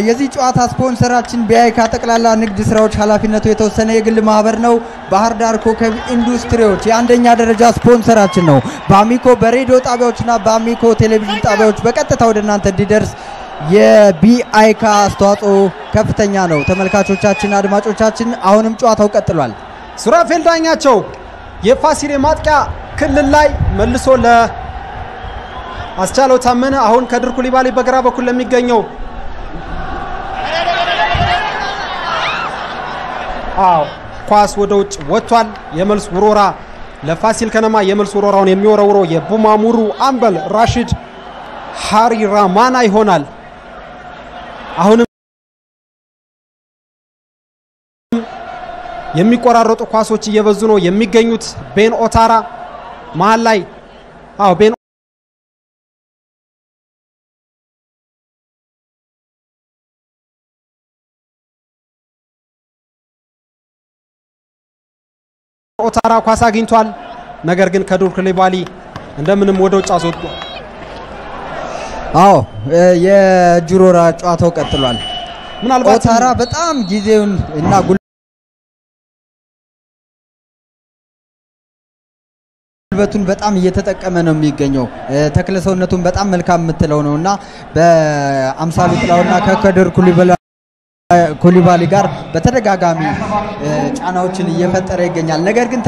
የዚህ ጨዋታ ስፖንሰራችን ቢአይካ ተቀላላ ንግድ ስራዎች ኃላፊነቱ የተወሰነ የግል ማህበር ነው ባህር ዳር ኮከብ ኢንዱስትሪዎች የአንደኛ ደረጃ ስፖንሰራችን ነው ባሚኮ በሬዲዮ ጣቢያዎችና ባሚኮ ቴሌቪዥን ጣቢያዎች በቀጥታ ወደናንተ እንዲደርስ የቢአይካ አስተዋጽኦ ከፍተኛ ነው ተመልካቾቻችን አድማጮቻችን አሁንም ጨዋታው ቀጥሏል ሱራፌል ዳኛቸው የፋሲል ማጥቂያ ክልል ላይ መልሶ ለአስቻለው ታመነ አሁን ከድርኩ ሊባሊ በግራ በኩል ለሚገኘው አው ኳስ ወደ ውጭ ወጥቷል የመልስ ውሮራ ለፋሲል ከነማ የመልስ ውሮራውን የሚወረውረው የቡማ ሙሩ አምበል ራሺድ ሐሪራ ማና ይሆናል አሁንም የሚቆራረጡ ኳሶች እየበዙ ነው የሚገኙት ቤን ኦታራ መሃል ላይ አው ቤን ኦታራ ኳስ አግኝቷል ነገር ግን ከዱርክ ሊባሊ እንደምንም ወደ ውጭ አስወጥቶ አው የጁሮራ ጨዋታው ቀጥሏል ምናልባት ኦታራ በጣም ጊዜውን እና ጉልበቱን በጣም እየተጠቀመ ነው የሚገኘው ተክለሰውነቱን በጣም መልካም ምትለው ነውና በአምሳሉ ጥላውና ከከደር ኩሊባሊ ጋር በተደጋጋሚ ጫናዎችን እየፈጠረ ይገኛል ነገር ግን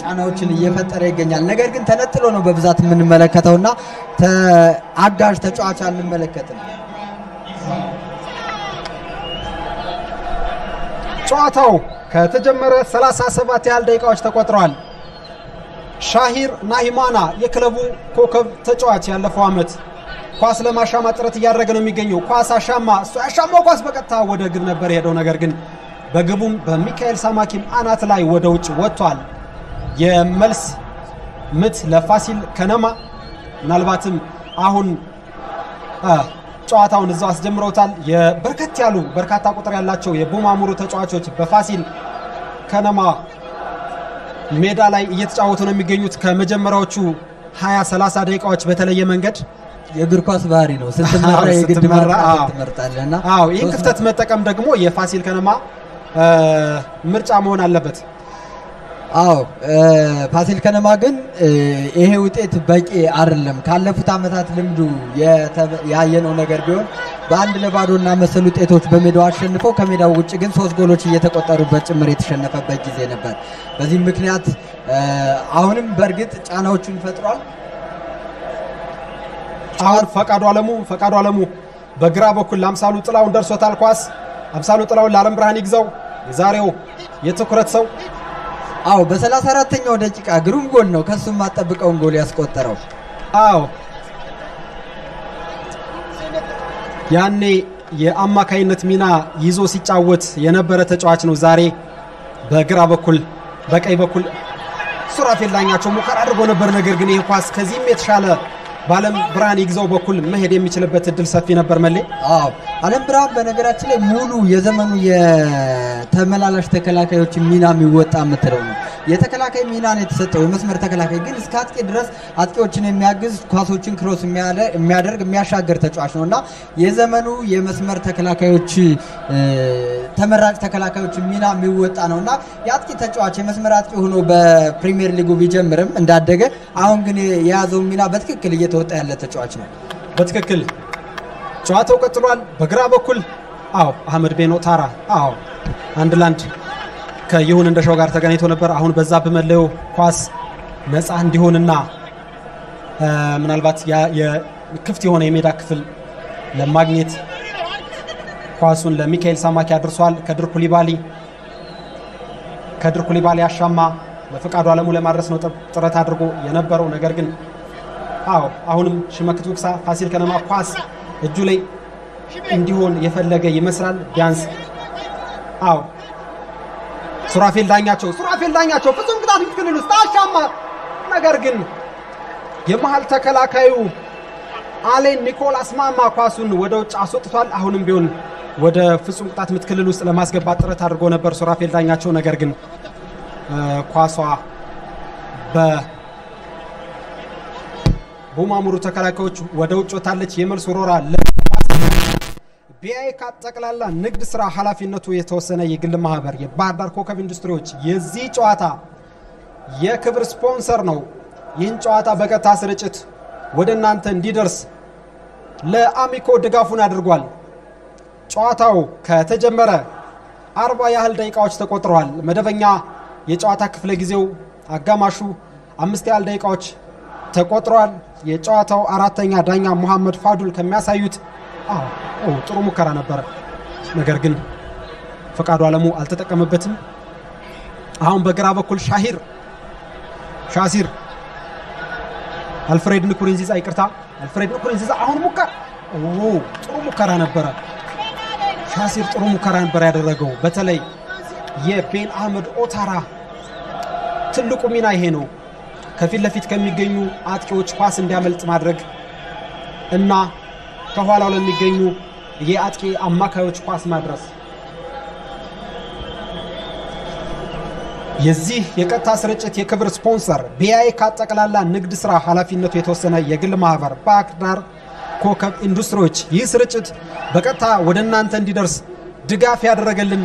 ጫናዎችን እየፈጠረ ይገኛል ነገር ግን ተነጥሎ ነው በብዛት ምን መለከታውና አጋዥ ተጫዋች አንመለከተም ጨዋታው ከተጀመረ 37 ያህል ደቂቃዎች ተቆጥሯል ሻሂር ናሂማና የክለቡ ኮከብ ተጫዋች ያለፈው አመት ኳስ ለማሻማት ጥረት ያደረገ ነው የሚገኘው ኳስ አሻማ አሻማው ኳስ በቀጥታ ወደ ግብ ነበር የሄደው ነገር ግን በግቡም በሚካኤል ሳማኪም አናት ላይ ወደ ውጭ ወጥቷል የመልስ ምት ለፋሲል ከነማ ምናልባትም አሁን ጨዋታውን እዛው አስጀምረውታል የበርከት ያሉ በርካታ ቁጥር ያላቸው የቡማ ሙሩ ተጫዋቾች በፋሲል ከነማ ሜዳ ላይ እየተጫወቱ ነው የሚገኙት ከመጀመሪያዎቹ 20-30 ደቂቃዎች በተለየ መንገድ የግር ኳስ ባህሪ ነው ስትመራ የግድ መራ ተመርጣለና አዎ ይሄን ክፍተት መጠቀም ደግሞ የፋሲል ከነማ ምርጫ መሆን አለበት አው ፋሲል ከነማ ግን ይሄ ውጤት በቂ አይደለም ካለፉት አመታት ልምዱ ያየነው ነገር ቢሆን በአንድ ለባዶና መሰሉ ውጤቶች በሜዳው አሸንፈው ከሜዳው ውጭ ግን 3 ጎሎች እየተቆጠሩበት ጭምር የተሸነፈበት ጊዜ ነበር በዚህ ምክንያት አሁንም በርግጥ ጫናዎችን ፈጥሯል አሁን ፈቃዱ ዓለሙ በግራ በኩል ለአምሳሉ ጥላውን ደርሶታል ኳስ አምሳሉ ጥላው ለዓለም ብርሃን ይግዛው የዛሬው የትኩረት ሰው አው በ34ኛው ደቂቃ ግሩም ጎል ነው ከሱም ማጠብቀውን ጎል ያስቆጠረው አው ያኔ የአማካይነት ሚና ይዞ ሲጫወት የነበረ ተጫዋች ነው ዛሬ በግራ በኩል በቀይ በኩል ሱራፌል ዳኛቸው ሙከራ አድርጎ ነበር ነገር ግን ይሄ ኳስ ከዚህም የተሻለ ባለም ብራን ይግዛው በኩል መሄድ የሚችልበት እድል ሰፊ ነበር መለ አዎ አለም ብራን በነገራችን ላይ ሙሉ የዘመኑ የተመላላሽ ተከላካዮች ሚና የሚወጣ ምትለው ነው የተከላካይ ሚና ነው የተሰጠው የመስመር ተከላካይ ግን እስከ አጥቂ ድረስ አጥቂዎችን የሚያግዝ ኳሶችን ክሮስ የሚያደርግ የሚያሻገር ተጫዋች ነውና የዘመኑ የመስመር ተከላካዮች ተመራጭ ተከላካዮች ሚና የሚወጣ ነውና ያጥቂ ተጫዋች የመስመር አጥቂ ሆኖ በፕሪሚየር ሊጉ ቢጀምርም እንዳደገ አሁን ግን ያዘው ሚና በትክክል ተወጣ ያለ ተጫዋች ነው በትክክል ጨዋታው ቀጥሏል በግራ በኩል አው አህመድ ቤኖ ታራ አው አንድላንድ ከይሁን እንደሻው ጋር ተገናኝቶ ነበር አሁን በዛ በመለው ኳስ ነፃ እንዲሆንና ምናልባት የክፍት የሆነ የሜዳ ክፍል ለማግኔት ኳሱን ለሚካኤል ሳማኪ አድርሷል ከድር ኩሊባሊ አሻማ ለፈቃዱ ዓለሙ ለማድረስ ነው ጥረት አድርጎ የነበረው ነገር ግን አው አሁንም ሽመክቱ ክሳ ፋሲል ከነማ ኳስ እጁ ላይ እንዲሆን የፈለገ ይመስላል ቢያንስ አው ሱራፌል ዳኛቸው ፍጹም ግዳት ይትከለሉ ስታሻማ ነገር ግን የመሃል ተከላካዩ አሌን ኒኮላስ ማማ ኳሱን ወደ ውጭ አስወጥቷል አሁንም ቢሆን ወደ ፍጹም ግዳት ምትከለሉ ውስጥ ለማስገባት ጥረት አድርጎ ነበር ሱራፌል ዳኛቸው ነገር ግን ኳሷ በ ቡማሙሩ ተከላካዮች ወደ ውጭ ወጣለች የመልስ ሮራ ለቢአይ ካጠቅላላ ንግድ ስራ ሐላፊነቱ የተወሰነ የግል ማህበር የባህር ዳር ኮከብ ኢንዱስትሪዎች የዚህ ጨዋታ የክብር ስፖንሰር ነው ይህን ጨዋታ በቀጥታ ስርጭት ወደናንተ እንዲደርስ ለአሚኮ ድጋፉን አድርጓል ጨዋታው ከተጀመረ 40 ያህል ደቂቃዎች ተቆጥረዋል መደበኛ የጨዋታ ክፍለ ጊዜው አጋማሹ 5 ያህል ደቂቃዎች ተቆጥሯል የጨዋታው አራተኛ ዳኛ መሐመድ ፋዱል ከሚያሳዩት ጥሩ ሙከራ ነበር ነገር ግን ፈቃዱ ዓለሙ አልተጠቀመበትም አሁን በግራ በኩል ሻሲር አልፍሬድ ንኩሪንዚዛ አሁን ሙከራ ጥሩ ሙከራ ነበር ሻሲር ጥሩ ሙከራ ነበር ያደረገው በተለይ የቤን አህመድ ኦታራ ትልቁ ሚና ይሄ ነው ከፊል ለፊት ከሚገኙ አጥቂዎች ኳስ እንዲያመልጥ ማድረግ እና ከኋላው ለሚገኙ የአጥቂ አማካዮች ኳስ ማድረስ የዚህ የቀጥታ ስርጭት የክብር ስፖንሰር ቢአይ ካጠቅላላ ንግድ ስራ ሐላፊነቱ የተወሰነ የግል ማህበር ባህር ዳር ኮከብ ኢንዱስትሪዎች ይህ ስርጭት በቀጥታ ወደናንተ እንዲደርስ ድጋፍ ያደረገልን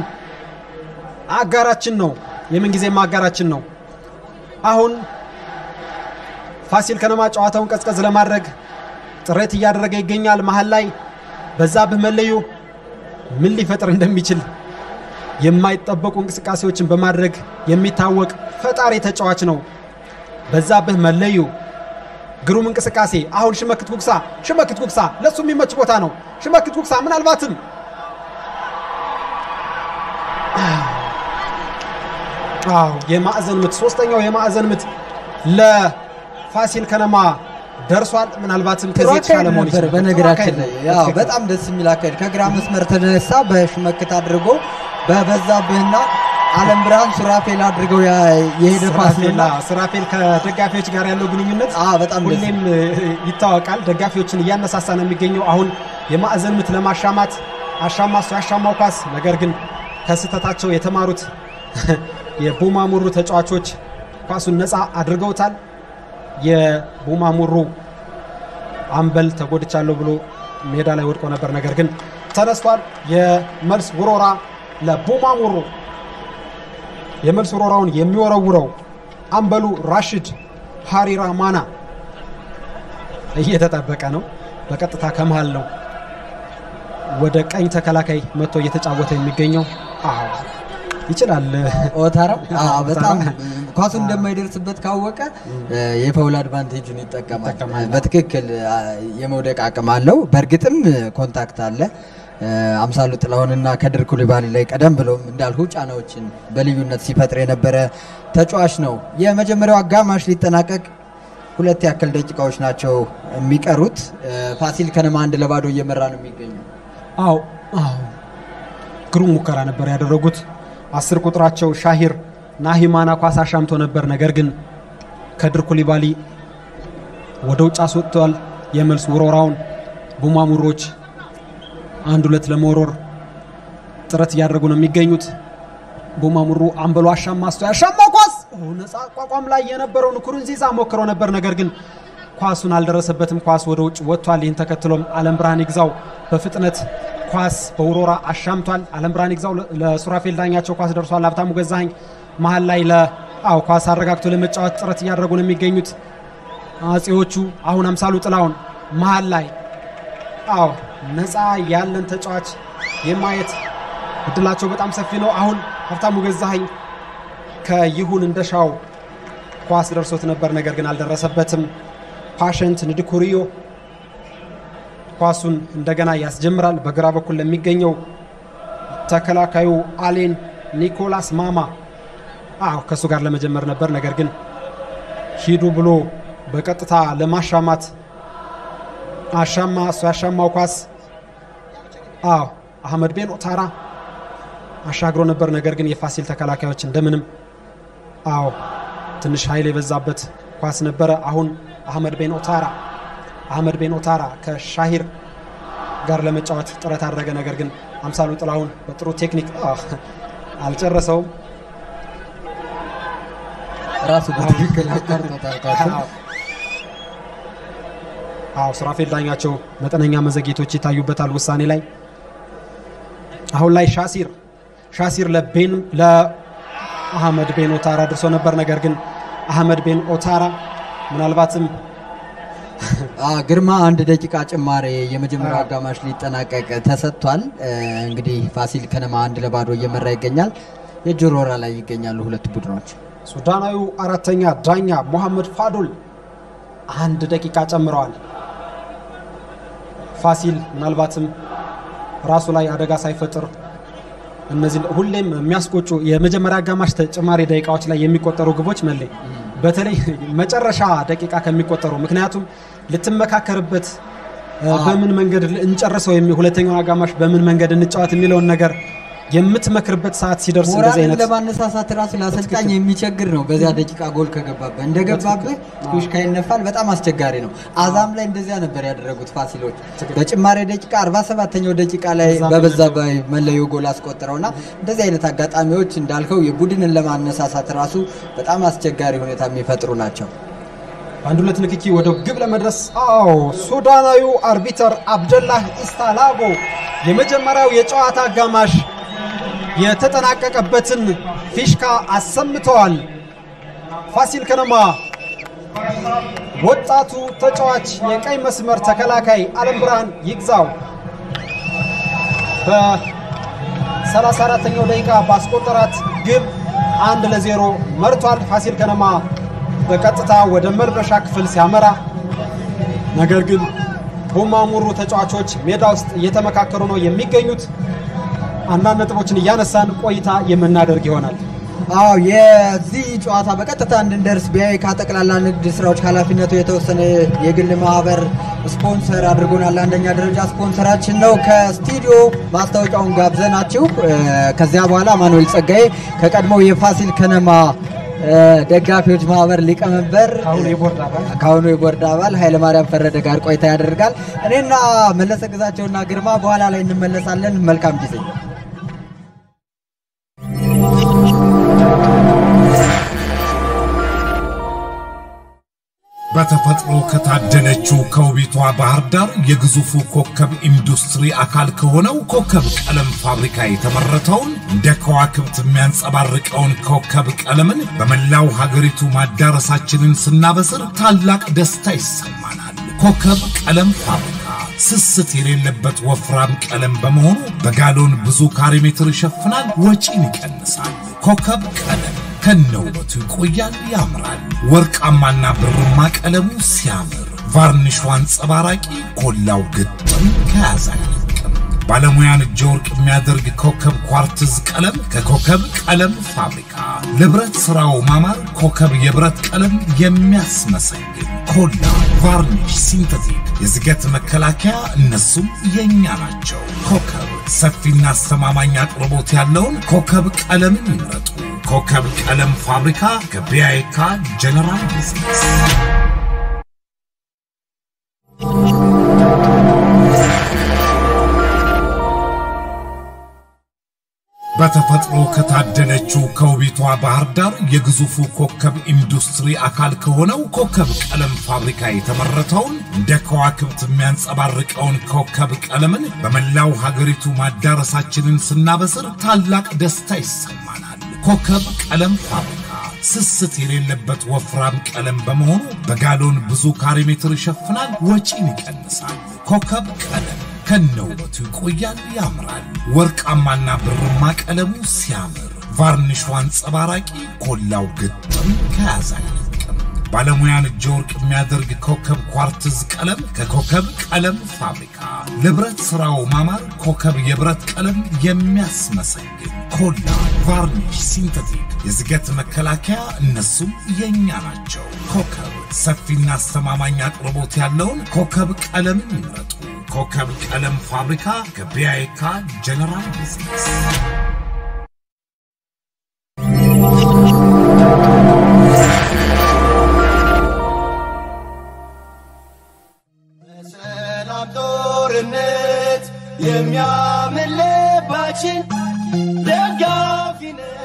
አጋራችን ነው የምንጊዜም አጋራችን ነው አሁን ፋሲል ከነማ ጨዋታውን ቀዝቀዝ ለማድረግ ጥረት ያደረገ ይገኛል መሃል ላይ በዛ በመለዩ ምን ሊፈጥር እንደሚችል የማይጠበቁ እንቅስቃሴዎችን በማድረግ የሚታወቅ ፈጣሪ ተጫዋች ነው በዛ በመለዩ ግሩም እንቅስቃሴ አሁን ሽመክት ኩክሳ ለሱ የሚመች ቦታ ነው ሽመክት ኩክሳ ምናልባትም የማዕዘን ምት ሶስተኛው የማዕዘን ምት ለ ፋሲል ከነማ ደርሷል ምናልባትም ከዚህ የተሻለ ሞኒት ነበር በነገራችን ላይ ያው በጣም ደስ የሚላከል ከግራ መስመር ተነሳ በሽመክት አድርጎ በበዛብህና አለም ብራን ሱራፌል አድርገው የሄደ ኳስ ነውና ሱራፌል ከደጋፊዎች ጋር ያለው ግንኙነት በጣም ሁሌም ይታወቃል ደጋፊዎችን ያነሳሳ ነው የሚገኘው አሁን የማዕዘን ምት ለማሻማት ያሻማው ኳስ ነገር ግን ከስተታቸው የተማሩት የቡማሙሩ ተጫዋቾች ኳሱን ነፃ አድርገውታል የቡማሙሩ አምበል ተጎድቻለሁ ብሎ ሜዳ ላይ ወድቆ ነበር ነገር ግን ተነስቷል የመልስ ውሮራ ለቡማሙሩ የመልስ ውሮራውን የሚወረውረው አምበሉ ራሺድ ሀሪራማና እየተጠበቀ ነው በቀጥታ ከመሃል ነው ወደ ቀኝ ተከላካይ መጥቶ እየተጫወተ የሚገኘው ይችላል ኦታራ በጣም ኳሱ እንደማይደርስበት ካወቀ የፓውል አድቫንቴጅን ይጠቀማል በትክክል የመውደቅ አቅም አለው በርግጥም ኮንታክት አለ አምሳሉ ጥላውንና ከድር ኩሊባሊ ላይ ቀደም ብሎም እንዳልሁ ጫናዎችን በልዩነት ሲፈጥር የነበረ ተጫዋች ነው የመጀመሪያው አጋማሽ ሊጠናቀቅ ሁለት ያክል ደቂቃዎች ናቸው የሚቀሩት ፋሲል ከነማ አንድ ለባዶ እየመራ ነው የሚገኘው ግሩም ሙከራ ነበር ያደረጉት 10 ቁጥራቸው ሻሂር ናሂማና ኳስ አሻምቶ ነበር ነገር ግን ከድር ኩሊባሊ ወደው ጫስ ወጥቷል የመልስ ወሮራውን ቡማሙሮች አንድ ሁለት ለመወሮር ጥረት ያደረጉ ነው የሚገኙት ቡማሙሩ አንበሉ አሻማስቶ ያሻማው ኳስ ነፃ ቋቋም ላይ የነበረው ንኩሩንዚዛ ሞክሮ ነበር ነገር ግን ኳሱን አልደረሰበትም ኳስ ወደውጭ ወጥቷል ይህን ተከትሎም ዓለም ብርሃን ይግዛው በፍጥነት ኳስ በውሮራ አሻምቷል ዓለም ብርሃን ይግዛው ለሱራፌል ዳኛቸው ኳስ ደርሷል አብታሙ ገዛኝ መሃል ላይ ለአው ኳስ አረጋግቶ ለመጫወት ጥረት ያደረጉ ነው የሚገኙት አጼዎቹ አሁን አምሳሉ ጥላውን መሃል ላይ አው ነፃ ያለን ተጫዋች የማየት እድላቸው በጣም ሰፊ ነው አሁን አብታሙ ገዛኝ ከይሁን እንደሻው ኳስ ደርሶት ነበር ነገር ግን አልደረሰበትም ፓሽንት ንድኩሪዮ ኳሱን እንደገና ያስጀምራል በግራ በኩል ለሚገኘው ተከላካዩ አሌን ኒኮላስ ማማ ከሱ ጋር ለመጀመር ነበር ነገር ግን ሂዱ ብሎ በቀጥታ ለማሻማት አሻማው ኳስ አህመድ ቤን ኦታራ አሻግሮ ነበር ነገር ግን የፋሲል ተከላካዮች እንደምንም ትንሽ ኃይል የበዛበት ኳስ ነበር አሁን አህመድ ቤን ኦታራ ከሻሂር ጋር ለመጫወት ጥረት አደረገ ነገር ግን አምሳሉ ጥላውን በጥሩ ቴክኒክ አልጨረሰው ራሱ በትክክል አቀርጣጣው ሱራፌል ዳኛቸው መጠነኛ መዘግየቶች ይታዩበታል ውሳኔ ላይ አሁን ላይ ሻሲር ለቤን ለአህመድ ቤን ኦታራ ድርሶ ነበር ነገር ግን አህመድ ቤን ኦታራ ምናልባትም ግርማ አንድ ደቂቃ ጭማሬ የመጀመሪያው አጋማሽ ሊጠናቀቅ ተሰጥቷል እንግዲህ ፋሲል ከነማ አንድ ለባዶ እየመራ ይገኛል የጆሮራ ላይ ይገኛሉ ሁለት ቡድኖች ሱዳናዊ አራተኛ ዳኛ መሐመድ ፋዱል አንድ ደቂቃ ጨምሯል ፋሲል ምናልባትም ራሱ ላይ አደጋ ሳይፈጥር እነዚህ ሁሌም የሚያስቆጩ የመጀመሪያ አጋማሽ ተጨማሪ ደቂቃዎች ላይ የሚቆጠሩ ግቦች መልይ በተለይ መጨረሻ ደቂቃ ከሚቆጠሩ ምክንያቱም ለተመካከረበት በምን መንገድ እንጨርሰው ሁለተኛው አጋማሽ በምን መንገድ እንጫወት የሚለውን ነገር የምትመክርበት ሰዓት ሲደርስ እንደዚህ አይነት ለባነሳሳት ራስ ላሰልጣኝ የሚቸግር ነው በዚያ ደቂቃ ጎል ከገባበት እንደገባበት ኩሽካ ይነፋል በጣም አስቸጋሪ ነው አዛም ላይ እንደዚያ ነበር ያደረጉት ፋሲሎች በጭማሬ ደቂቃ 47ኛው ደቂቃ ላይ በበዛባይ መለዮ ጎል አስቆጥረውና እንደዚህ አይነት አጋጣሚዎች እንዳልከው የቡድንን ለማነሳሳት ራሱ በጣም አስቸጋሪ ሁኔታ የሚፈጥሩ ናቸው አንድ ሁለት ንክኪ ወደ ግብ ለመድረስ ሱዳናዊ አርቢተር አብደላህ ኢስታላቦ የመጀመሪያው የጨዋታ አጋማሽ የተጠናቀቀበትን ፊሽካ አሰምቷል ፋሲል ከነማ ወጣቱ ተጫዋች የቀይ መስመር ተከላካይ ዓለም ብርሃን ይግዛው በ34ኛው ደቂቃ ባስቆጠራት ግብ 1-0 መርቷል ፋሲል ከነማ በቀጥታ ወደ መልበሻ ክፍል ሲያመራ ነገር ግን ቡማሙሩ ተጫዋቾች ሜዳ ውስጥ እየተመካከሩ ነው የሚገኙት አንዳንድ ነጥቦችን ያነሳን ቆይታ የምናደርግ ይሆናል የዚህ ጨዋታ በቀጥታ እንደርስ ቢያይ ካጠቅላላ ንግድ ስራዎች ኃላፊነቱ የተወሰነ የግል ማህበር ስፖንሰር አድርጎናል አንደኛ ደረጃ ስፖንሰራችን ነው ከስቱዲዮ ማስታወቂያውን ጋብዘናችሁ ከዚያ በኋላ ማኑኤል ጸጋዬ ከቀድሞው የፋሲል ከነማ ደጋፊዎች ማህበር ሊቀመንበር ካውኑ ይወርዳባል ኃይለ ማርያም ፈረደ ጋር ቆይታ ያደርጋል እኔና መለሰ ግዛቸውና ግርማ በኋላ ላይ እንመለሳለን መልካም ጊዜ በተፈጥሮ ከታደነችው ከውቢቷ ባህር ዳር የግዙፉ ኮከብ ኢንዱስትሪ አካል ከሆነው ኮከብ ቀለም ፋብሪካ የተመረተውን ደከዋክብት የሚያንጸባርቀውን ኮከብ ቀለምን በመላው ሀገሪቱ ማዳረሳችንን ስናበስር ታላቅ ደስታ ይሰማናል ኮከብ ቀለም ፋብሪካ ስስት የሌለበት ወፍራም ቀለም በመሆኑ በጋሎን ብዙ ካሬ ሜትር ይሸፍናል ወጪን ይቀንሳል ኮከብ ቀለም ከነውበቱ ቆያል ያምራል ወርቃማና ብርማ ቀለሙ ሲያምር ቫርኒሽ አንጸባራቂ ኮላው ግጥም ከያዛል ባለሙያን ጆርክ የሚያደርግ ኮከብ ኳርትዝ ቀለም ከኮከብ ቀለም ፋብሪካ ለብረት ስራው ማማር ኮከብ የብረት ቀለም የሚያስመስል ኮላ ቫርኒሽ ሲንተቲክ የዝገት መከላከያ እነሱ የኛ ናቸው ኮከብ ሰፊና አስተማማኝ አጥሮቦት ያለውን ኮከብ ቀለም ይመረጡ ኮከብ ቀለም ፋብሪካ ከቢአይካ ጀነራል ቢዝነስ በተፈጥሮ ከታደለችው ከውቢቷ ባህር ዳር የግዙፉ ኮከብ ኢንዱስትሪ አካል ከሆነው ኮከብ ቀለም ፋብሪካ የተመረተውን ደከዋክብት የሚያንጸባርቀውን ኮከብ ቀለምን በመላው ሀገሪቱ ማዳረሳችንን ስናበስር ታላቅ ደስታ ይሰማናል ኮከብ ቀለም ፋብሪካ ስስት የሌለበት ወፍራም ቀለም በመሆኑ በጋሎን ብዙ ካሬ ሜትር ይሸፍናል ወጪን ይቀንሳል ኮከብ ቀለም ከነውበቱ ቆያል ያምራል ወርቃማና ብርማ ቀለሙ ሲያምር ቫርኒሽው አንጸባራቂ ኮላው ግጥም ከያዛልቅ ባለሙያን ጆርክ የሚያደርግ ኮከብ ኳርትዝ ቀለም ከኮከብ ቀለም ፋብሪካ ለብረት ስራው ማማር ኮከብ የብረት ቀለም የሚያስመስል ኮላ ቫርኒሽ ሲንተቲክ የዝገት መከላከያ እነሱ የኛ ናቸው ኮከብ ሰፊና አስተማማኝ አጥሮቦት ያለውን ኮከብ ቀለም ይመረጡ ኮከብ ቀለም ፋብሪካ ከቢአይካ ጀነራል ቢዝነስ ሰላም ጦርነት የሚያመለባችን ደጋፊነን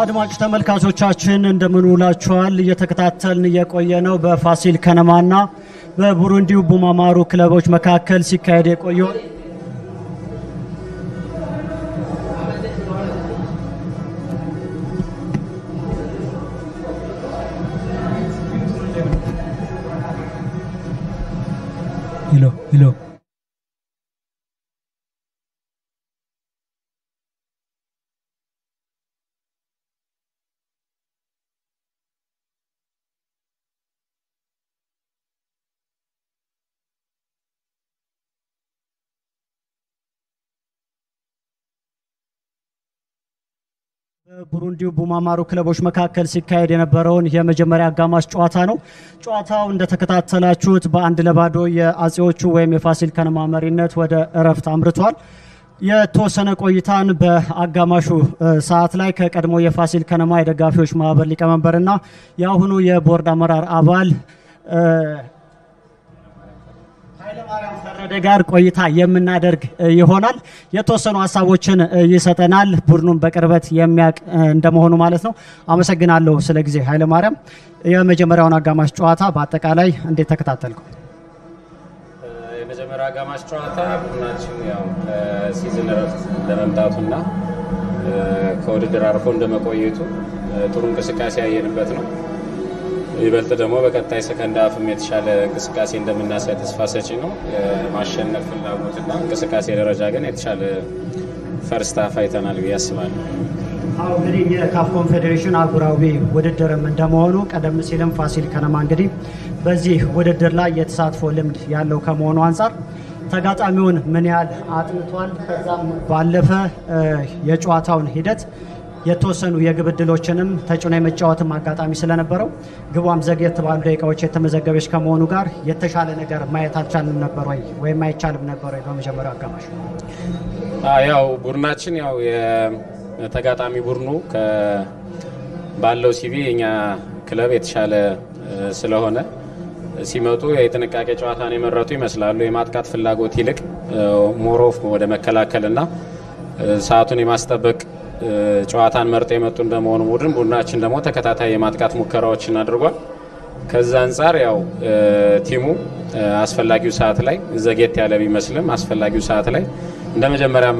አድማጭ ተመልካቾቻችን እንደምን ውላችኋል እየተከታተልን የቆየነው በፋሲል ከነማና በቡሩንዲው ቡማማሩ ክለቦች መካከል ሲካሄድ የቆየው ሄሎ ቡሩንዲው ቡማማሩ ክለቦች መካከል ሲካሄድ የነበረውን የመጀመሪያ አጋማሽ ጨዋታ ነው ጨዋታው እንደተከታተላችሁት በአንድ ለባዶ የአጼዎቹ ወይም የፋሲል ከነማ መሪነት ወደ እረፍት አምርቷል የተወሰነ ቆይታን በአጋማሹ ሰዓት ላይ ከቀድሞ የፋሲል ከነማ የደጋፊዎች ማህበር ሊቀመንበርና ያሁኑ የቦርድ አመራር አባል ኃይለማርያም ፈረደ ጋር ቆይታ የምናደርግ ይሆናል የተወሰኑ ሐሳቦችን ይሰጠናል ቡድኑን በቅርበት የሚያቅ እንደመሆኑ ማለት ነው አመሰግናለሁ ስለ ጊዜ ኃይለማርያም የመጀመሪያውን አጋማሽ ጨዋታ በአጠቃላይ እንዴት ተከታተልኩ የመጀመሪያው አጋማሽ ጨዋታ ቡድናችን ያው ሲዝን ረፍት ለመምጣቱና ከውድድር አርፎ እንደመቆየቱ ጥሩ እንቅስቃሴ ያየንበት ነው ይበልጥ ደግሞ በቀጣይ ሰከንድ አፍም የተሻለ እንቅስቃሴ እንደምናሳይ ተስፋ ሰጪ ነው ማሸነፍ ፍላጎትና እንቅስቃሴ ደረጃ ግን የተሻለ ፈርስት አፍ አይተናል ያስባል አው እንግዲህ የካፍ ኮንፌዴሬሽን አጉራዊ ወድድርም እንደመሆኑ ቀደም ሲልም ፋሲል ከነማ እንግዲህ በዚህ ወድድር ላይ የተሳትፎ ልምድ ያለው ከመሆኑ አንፃር ተጋጣሚውን ምን ያህል አጥንቷል ከዛም ባለፈ የጨዋታውን ሂደት የተወሰኑ የግብድሎችንም ተጭኖ የመጫወትም አጋጣሚ ስለነበረው ግቧም ዘግየት ባሉ ደቂቃዎች የተመዘገበች ከመሆኑ ጋር የተሻለ ነገር ማየት አልቻልንም ነበር ወይ ማይቻልም ነበር ወይ በመጀመሪያው አጋማሽ ያው ቡርናችን ያው የተጋጣሚ ቡርኑ ባለው ሲቪ የኛ ክለብ የተሻለ ስለሆነ ሲመጡ የጥንቃቄ ጨዋታን የመረጡ ይመስላሉ የማጥቃት ፍላጎት ይልቅ ሞሮፍ ወደ መከላከልና ሰዓቱን የማስተበቅ ጨዋታን መርጠ የመጡ እንደመሆኑ ቡድን ቡድናችን ደግሞ ተከታታይ የማጥቃት ሙከራዎችን አድርጓል ከዛ አንፃር ያው ቲሙ አስፈላጊው ሰዓት ላይ ዘግየት ያለ ቢመስልም አስፈላጊው ሰዓት ላይ እንደመጀመሪያ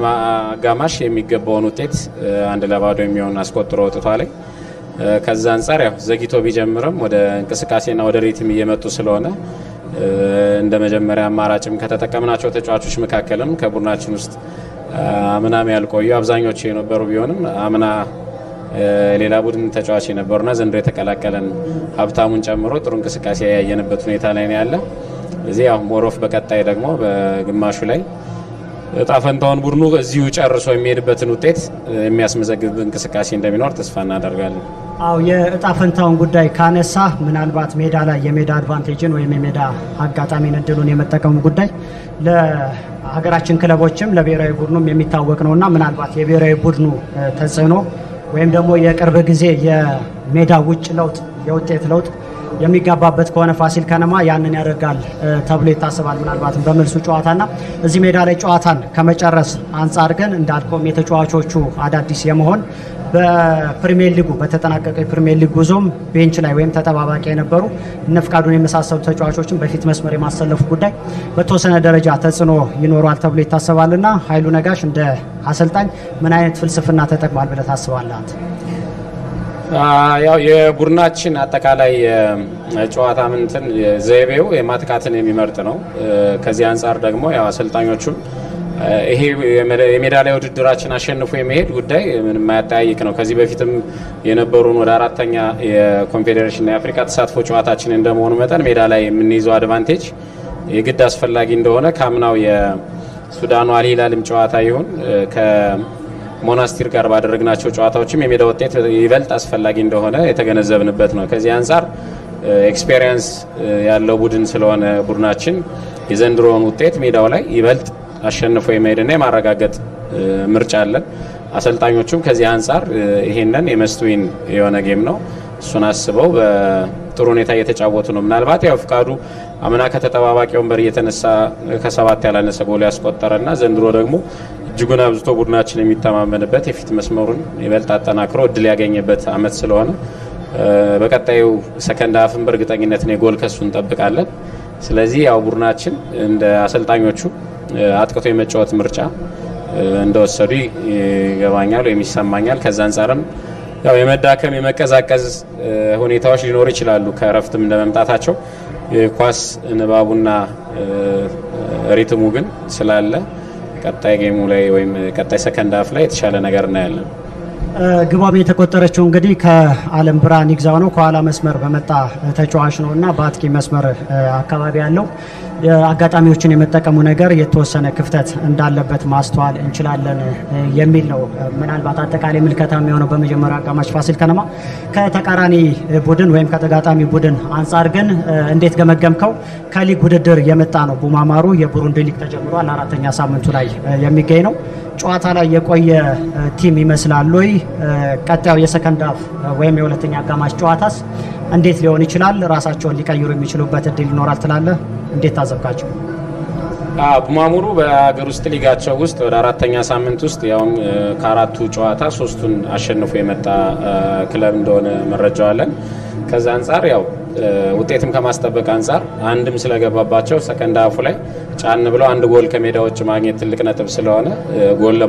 አጋማሽ የሚገባውን ውጤት አንድ ለባዶ የሚሆን አስቆጥሮ ወጥቷል ከዛ አንፃር ያው ዘግይቶ ቢጀምርም ወደ እንቅስቃሴና ወደ ሪትም እየመጡ ስለሆነ እንደመጀመሪያ አማራጭም ከተጠቀምናቸው ተጫዋቾች መካከለም ከቡድናችን ውስጥ አመናም ያልቆዩ አብዛኞቹ የነበሩ ቢሆንም አመና ሌላ ቡድን ተጫዋች የነበሩና ዘንድሮ የተቀላቀለን ሀብታሙን ጨምሮ ጥሩ እንቅስቃሴ ያየንበት ሁኔታ ላይ ነው ያለ እዚህ ያው ሞሮፍ በቀጣይ ደግሞ በግማሹ ላይ تافنتان برنوگ زیوچ ارسوی میره بتنو تیت میاسم زدن کسکاشین دامینار تصفحه درگل. آویه تافنتان گودای کانه سه منال بات میدالا یه میداد وانتیجن و یه میداد حقیقت آمین دلونی متکم گودای ل اگر آشن کلا باشیم لبیرای برنو میمیتاو کنن منال بات یه بیرای برنو تزینو و امدادمو یه کربگزی یه میداد وچ لود یا تیت لود یمی که بابت کانه فاصل کنه ما یعنی نرگال تبلیت آسمان منال باتم دامن سوچواتانه زمیداره چواتان کامچ ارز آنسارگن اندارکو میت چوآچوچو عادتیه مهون به پرمیلیگو به تناکه پرمیلیگو زم پنج نایم تا بابا که نبرو نفکارونی مساس سوم تا چوآچوچن به فیت مسمری مسلف کودک و تو سن درجات سنو ینورال تبلیت آسمان نه حیلو نگاشند حاصلتان منایت فلسفه نات تکمال به آسمان لات یا برناتشی ناتکالای چوآت همین تن زیبیو امات کاتنی میمرتنو کازیان ساردگمو یا سلطانیوچو هی میراله ودی دراتش نشن نفوی میاد گودای من تایی کنم کازی بفیتم یه نبرون و داراتنیا کنفدراسیون آفریقا تسات فوچواتاشین اندامونو متن میراله منیزو آدوانتیج یه گداس فلگین دهونه کامناوی سودان و علیالیم چوآتایون که مناسب کاربرد رگناتشو چوآتاوچی میمیداوتیت ایولت اسفلگین دهونه اتگان زبان بدنو کازیان سار experience یا لبودن سلوان برناتشین یزندرون وتیت میداوله ایولت آشن نفوی میرنه مارگاگت مرچاله اصل تایمچون که زیان سر هیندن امستوین یوانگیم نو سوناس با و ترونی تایت چابوتونم نالباتی افکارو امناکت تابا که امبریت نسا خساباتی الان نسا گولی اسکوت ترنا زندرو رگمو جوگنا از تو برناتش نمیت تمام بنبته فیت مسمورن ایول تا نکرود دلیاگینی بات عمد سلوانه بکاتایو سکن دافن برگتاگی نت نگول کسون تبکاله سلزی او برناتشن اند اصل تایمچون عادت که می‌چواد مرچا، اندوسری گوانیال و می‌شم مانیال کازان سرم. یا ویم داکم ویم کازاکاز هنیتاش لینوری چلالو که رفتم دنبم تاتچو خواست نباعونا ریتموگن سلاله کاتایگی مولای ویم کاتای سکن دافله اتشاله نگر نهال. گوامی تکوترش چونگری که عالم برانیک زانو که عالم اسمر به متا تجواشنو نه بعد کی مسمر کاریانو اگه آمیوچنی متکامون اگر یه توسعه کفته اندال لبته ماستوال انشالله یه میل و منال باتات کاری ملکت همیونو به میجمرا کامش فاصل کنم که تکارانی بودن ویم کتگات همی بودن آنسارگن اندیت گمگم کو کالی گوددر یه متانو بومامارو یه بروندلیک تجمرا ناراتنیا سامن تولای یه میگینو چوآتالا یه کوی تیمی مثل لوی کاتاوی سکنداف ویم یولتنیا کامش چوآتاس اندیت لیونی چلال راساتشون لیکا یورو میشلو بته دل نورالتلاله اندیت آزاد کاج. آب مامورو به گروستلی گاچو گست و راراتنیا سامنتوست یام کاراتو چوآتا سوستون آشن نفیم تا کلم دون مرجالن کازانسار یا وقتیم که ماست به کازانسار آن مثل اگه با بچو سکنداف ولی چند نبلا آن دو گل که میره و چماعیت لیکن تبصلانه گل